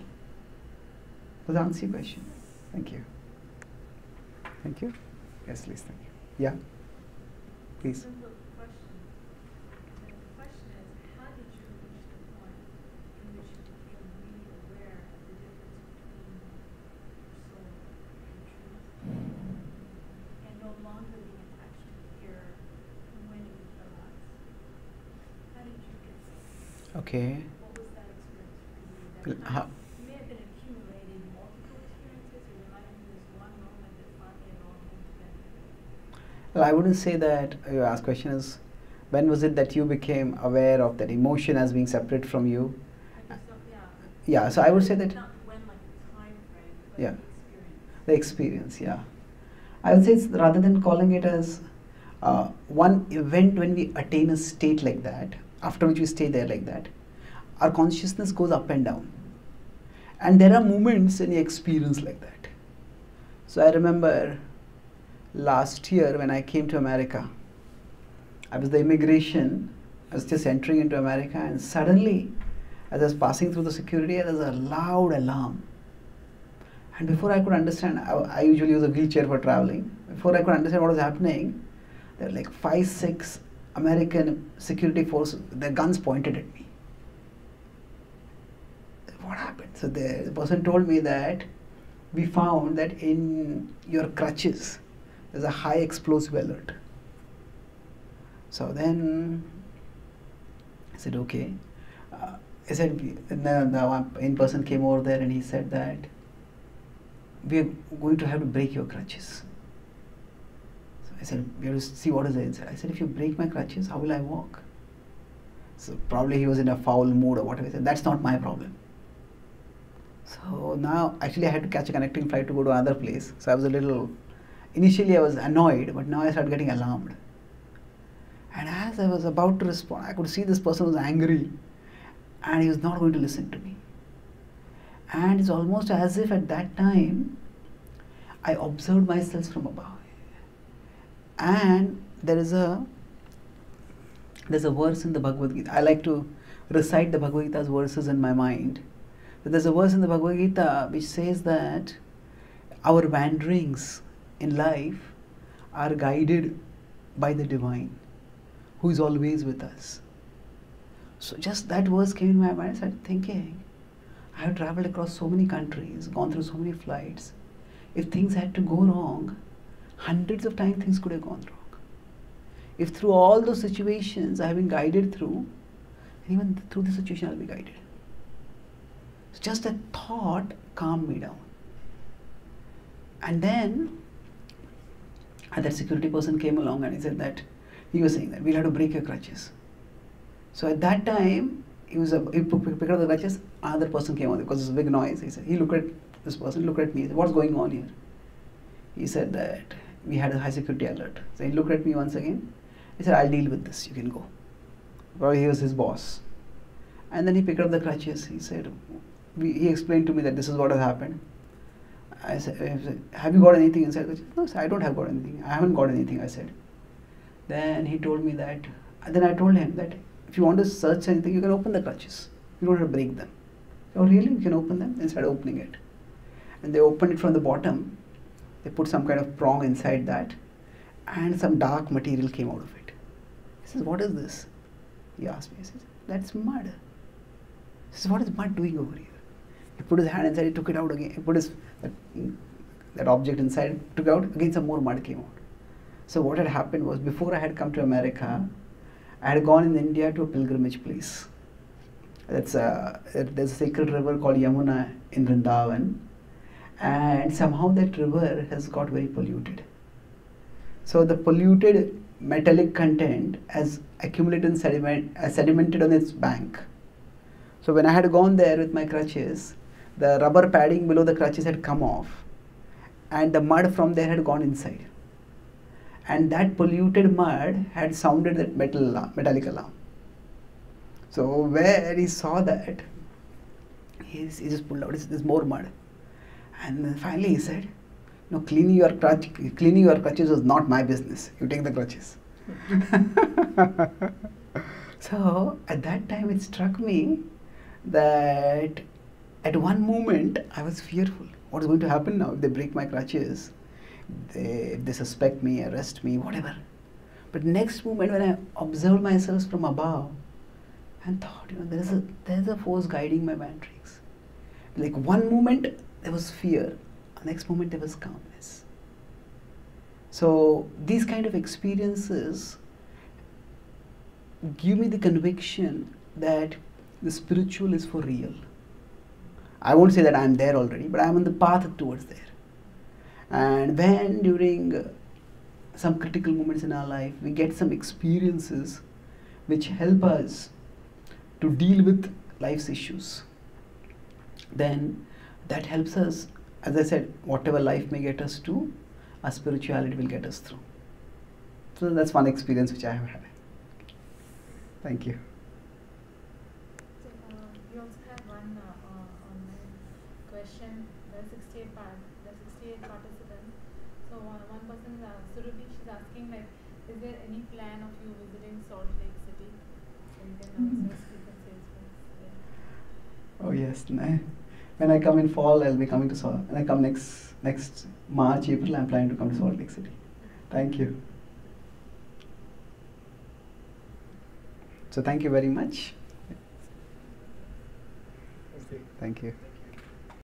Does that answer your question? Thank you. Thank you. Yes, please, thank you. Yeah, please. Okay. What was that experience for you? You may have been accumulating multiple experiences, or you might have been this one moment that finally it all came together. Well, I wouldn't say that. Your ask question is, when was it that you became aware of that emotion as being separate from you? Yeah, so I would say that. Not when, like the time frame, but yeah, the experience. The experience, yeah. I would say it's rather than calling it as one event when we attain a state like that, after which we stay there like that, our consciousness goes up and down. And there are moments in the experience like that. So I remember last year when I came to America, I was the immigration, I was just entering into America, and suddenly, as I was passing through the security, there was a loud alarm. And before I could understand, I usually use a wheelchair for traveling, before I could understand what was happening, there were like 5, 6 American security force, their guns pointed at me. What happened? So the person told me that we found that in your crutches there's a high explosive alert. So then I said, okay. I said, the in-person came over there and he said that we are going to have to break your crutches. I said, we have to see what is the inside. I said, if you break my crutches, how will I walk? So probably he was in a foul mood or whatever. I said, that's not my problem. So now, actually I had to catch a connecting flight to go to another place. So I was a little, initially I was annoyed, but now I started getting alarmed. And as I was about to respond, I could see this person was angry and he was not going to listen to me. And it's almost as if at that time, I observed myself from above. And there's a verse in the Bhagavad Gita. I like to recite the Bhagavad Gita's verses in my mind. But there's a verse in the Bhagavad Gita which says that our wanderings in life are guided by the Divine, who is always with us. So just that verse came in my mind. I started thinking, I have traveled across so many countries, gone through so many flights. If things had to go wrong, hundreds of times things could have gone wrong. If through all those situations I have been guided through, and even through this situation I will be guided. So just that thought calmed me down. And then that security person came along and he said that, he was saying that, we'll have to break your crutches. So at that time, he picked up the crutches, another person came on because it was a big noise. He said, he looked at this person, looked at me, he said, what's going on here? He said that we had a high security alert. So he looked at me once again. He said, I'll deal with this. You can go. Probably he was his boss. And then he picked up the crutches. He said, he explained to me that this is what has happened. I said, have you got anything inside? No, sir, I don't have got anything. I haven't got anything, I said. Then he told me that And then I told him that if you want to search anything, you can open the clutches. You don't have to break them. Oh, really? You can open them? They started opening it. And they opened it from the bottom. They put some kind of prong inside that. And some dark material came out of it. He says, what is this? He asked me. He says, that's mud. He says, what is mud doing over here? He put his hand inside, he took it out again. He put his, that object inside, took it out. Again, some more mud came out. So what had happened was, before I had come to America, I had gone in India to a pilgrimage place. There's a sacred river called Yamuna in Vrindavan. And somehow that river has got very polluted. So the polluted metallic content has accumulated and sedimented on its bank. So when I had gone there with my crutches, the rubber padding below the crutches had come off. And the mud from there had gone inside. And that polluted mud had sounded that metallic alarm. So where he saw that, he just pulled out, there's more mud. And then finally he said, no, cleaning your crutches was not my business. You take the crutches. So at that time it struck me that at one moment I was fearful. What is going to happen now if they break my crutches? They suspect me, arrest me, whatever. But next moment when I observed myself from above and thought, there's a force guiding my matrix. Like one moment there was fear, next moment there was calmness. So these kind of experiences give me the conviction that the spiritual is for real. I won't say that I'm there already, but I'm on the path towards there. And when during some critical moments in our life, we get some experiences which help us to deal with life's issues, then that helps us, as I said, whatever life may get us to, our spirituality will get us through. So that's one experience which I have had. Thank you. We also have one online question. There are 68 participants. So one person, Surabhi, she's asking, like, is there any plan of you visiting Salt Lake City? Oh yes. No. When I come in fall, I'll be coming to Salt. When I come next March, April, I'm planning to come to Salt Lake City. Thank you. So thank you very much. Okay. Thank you.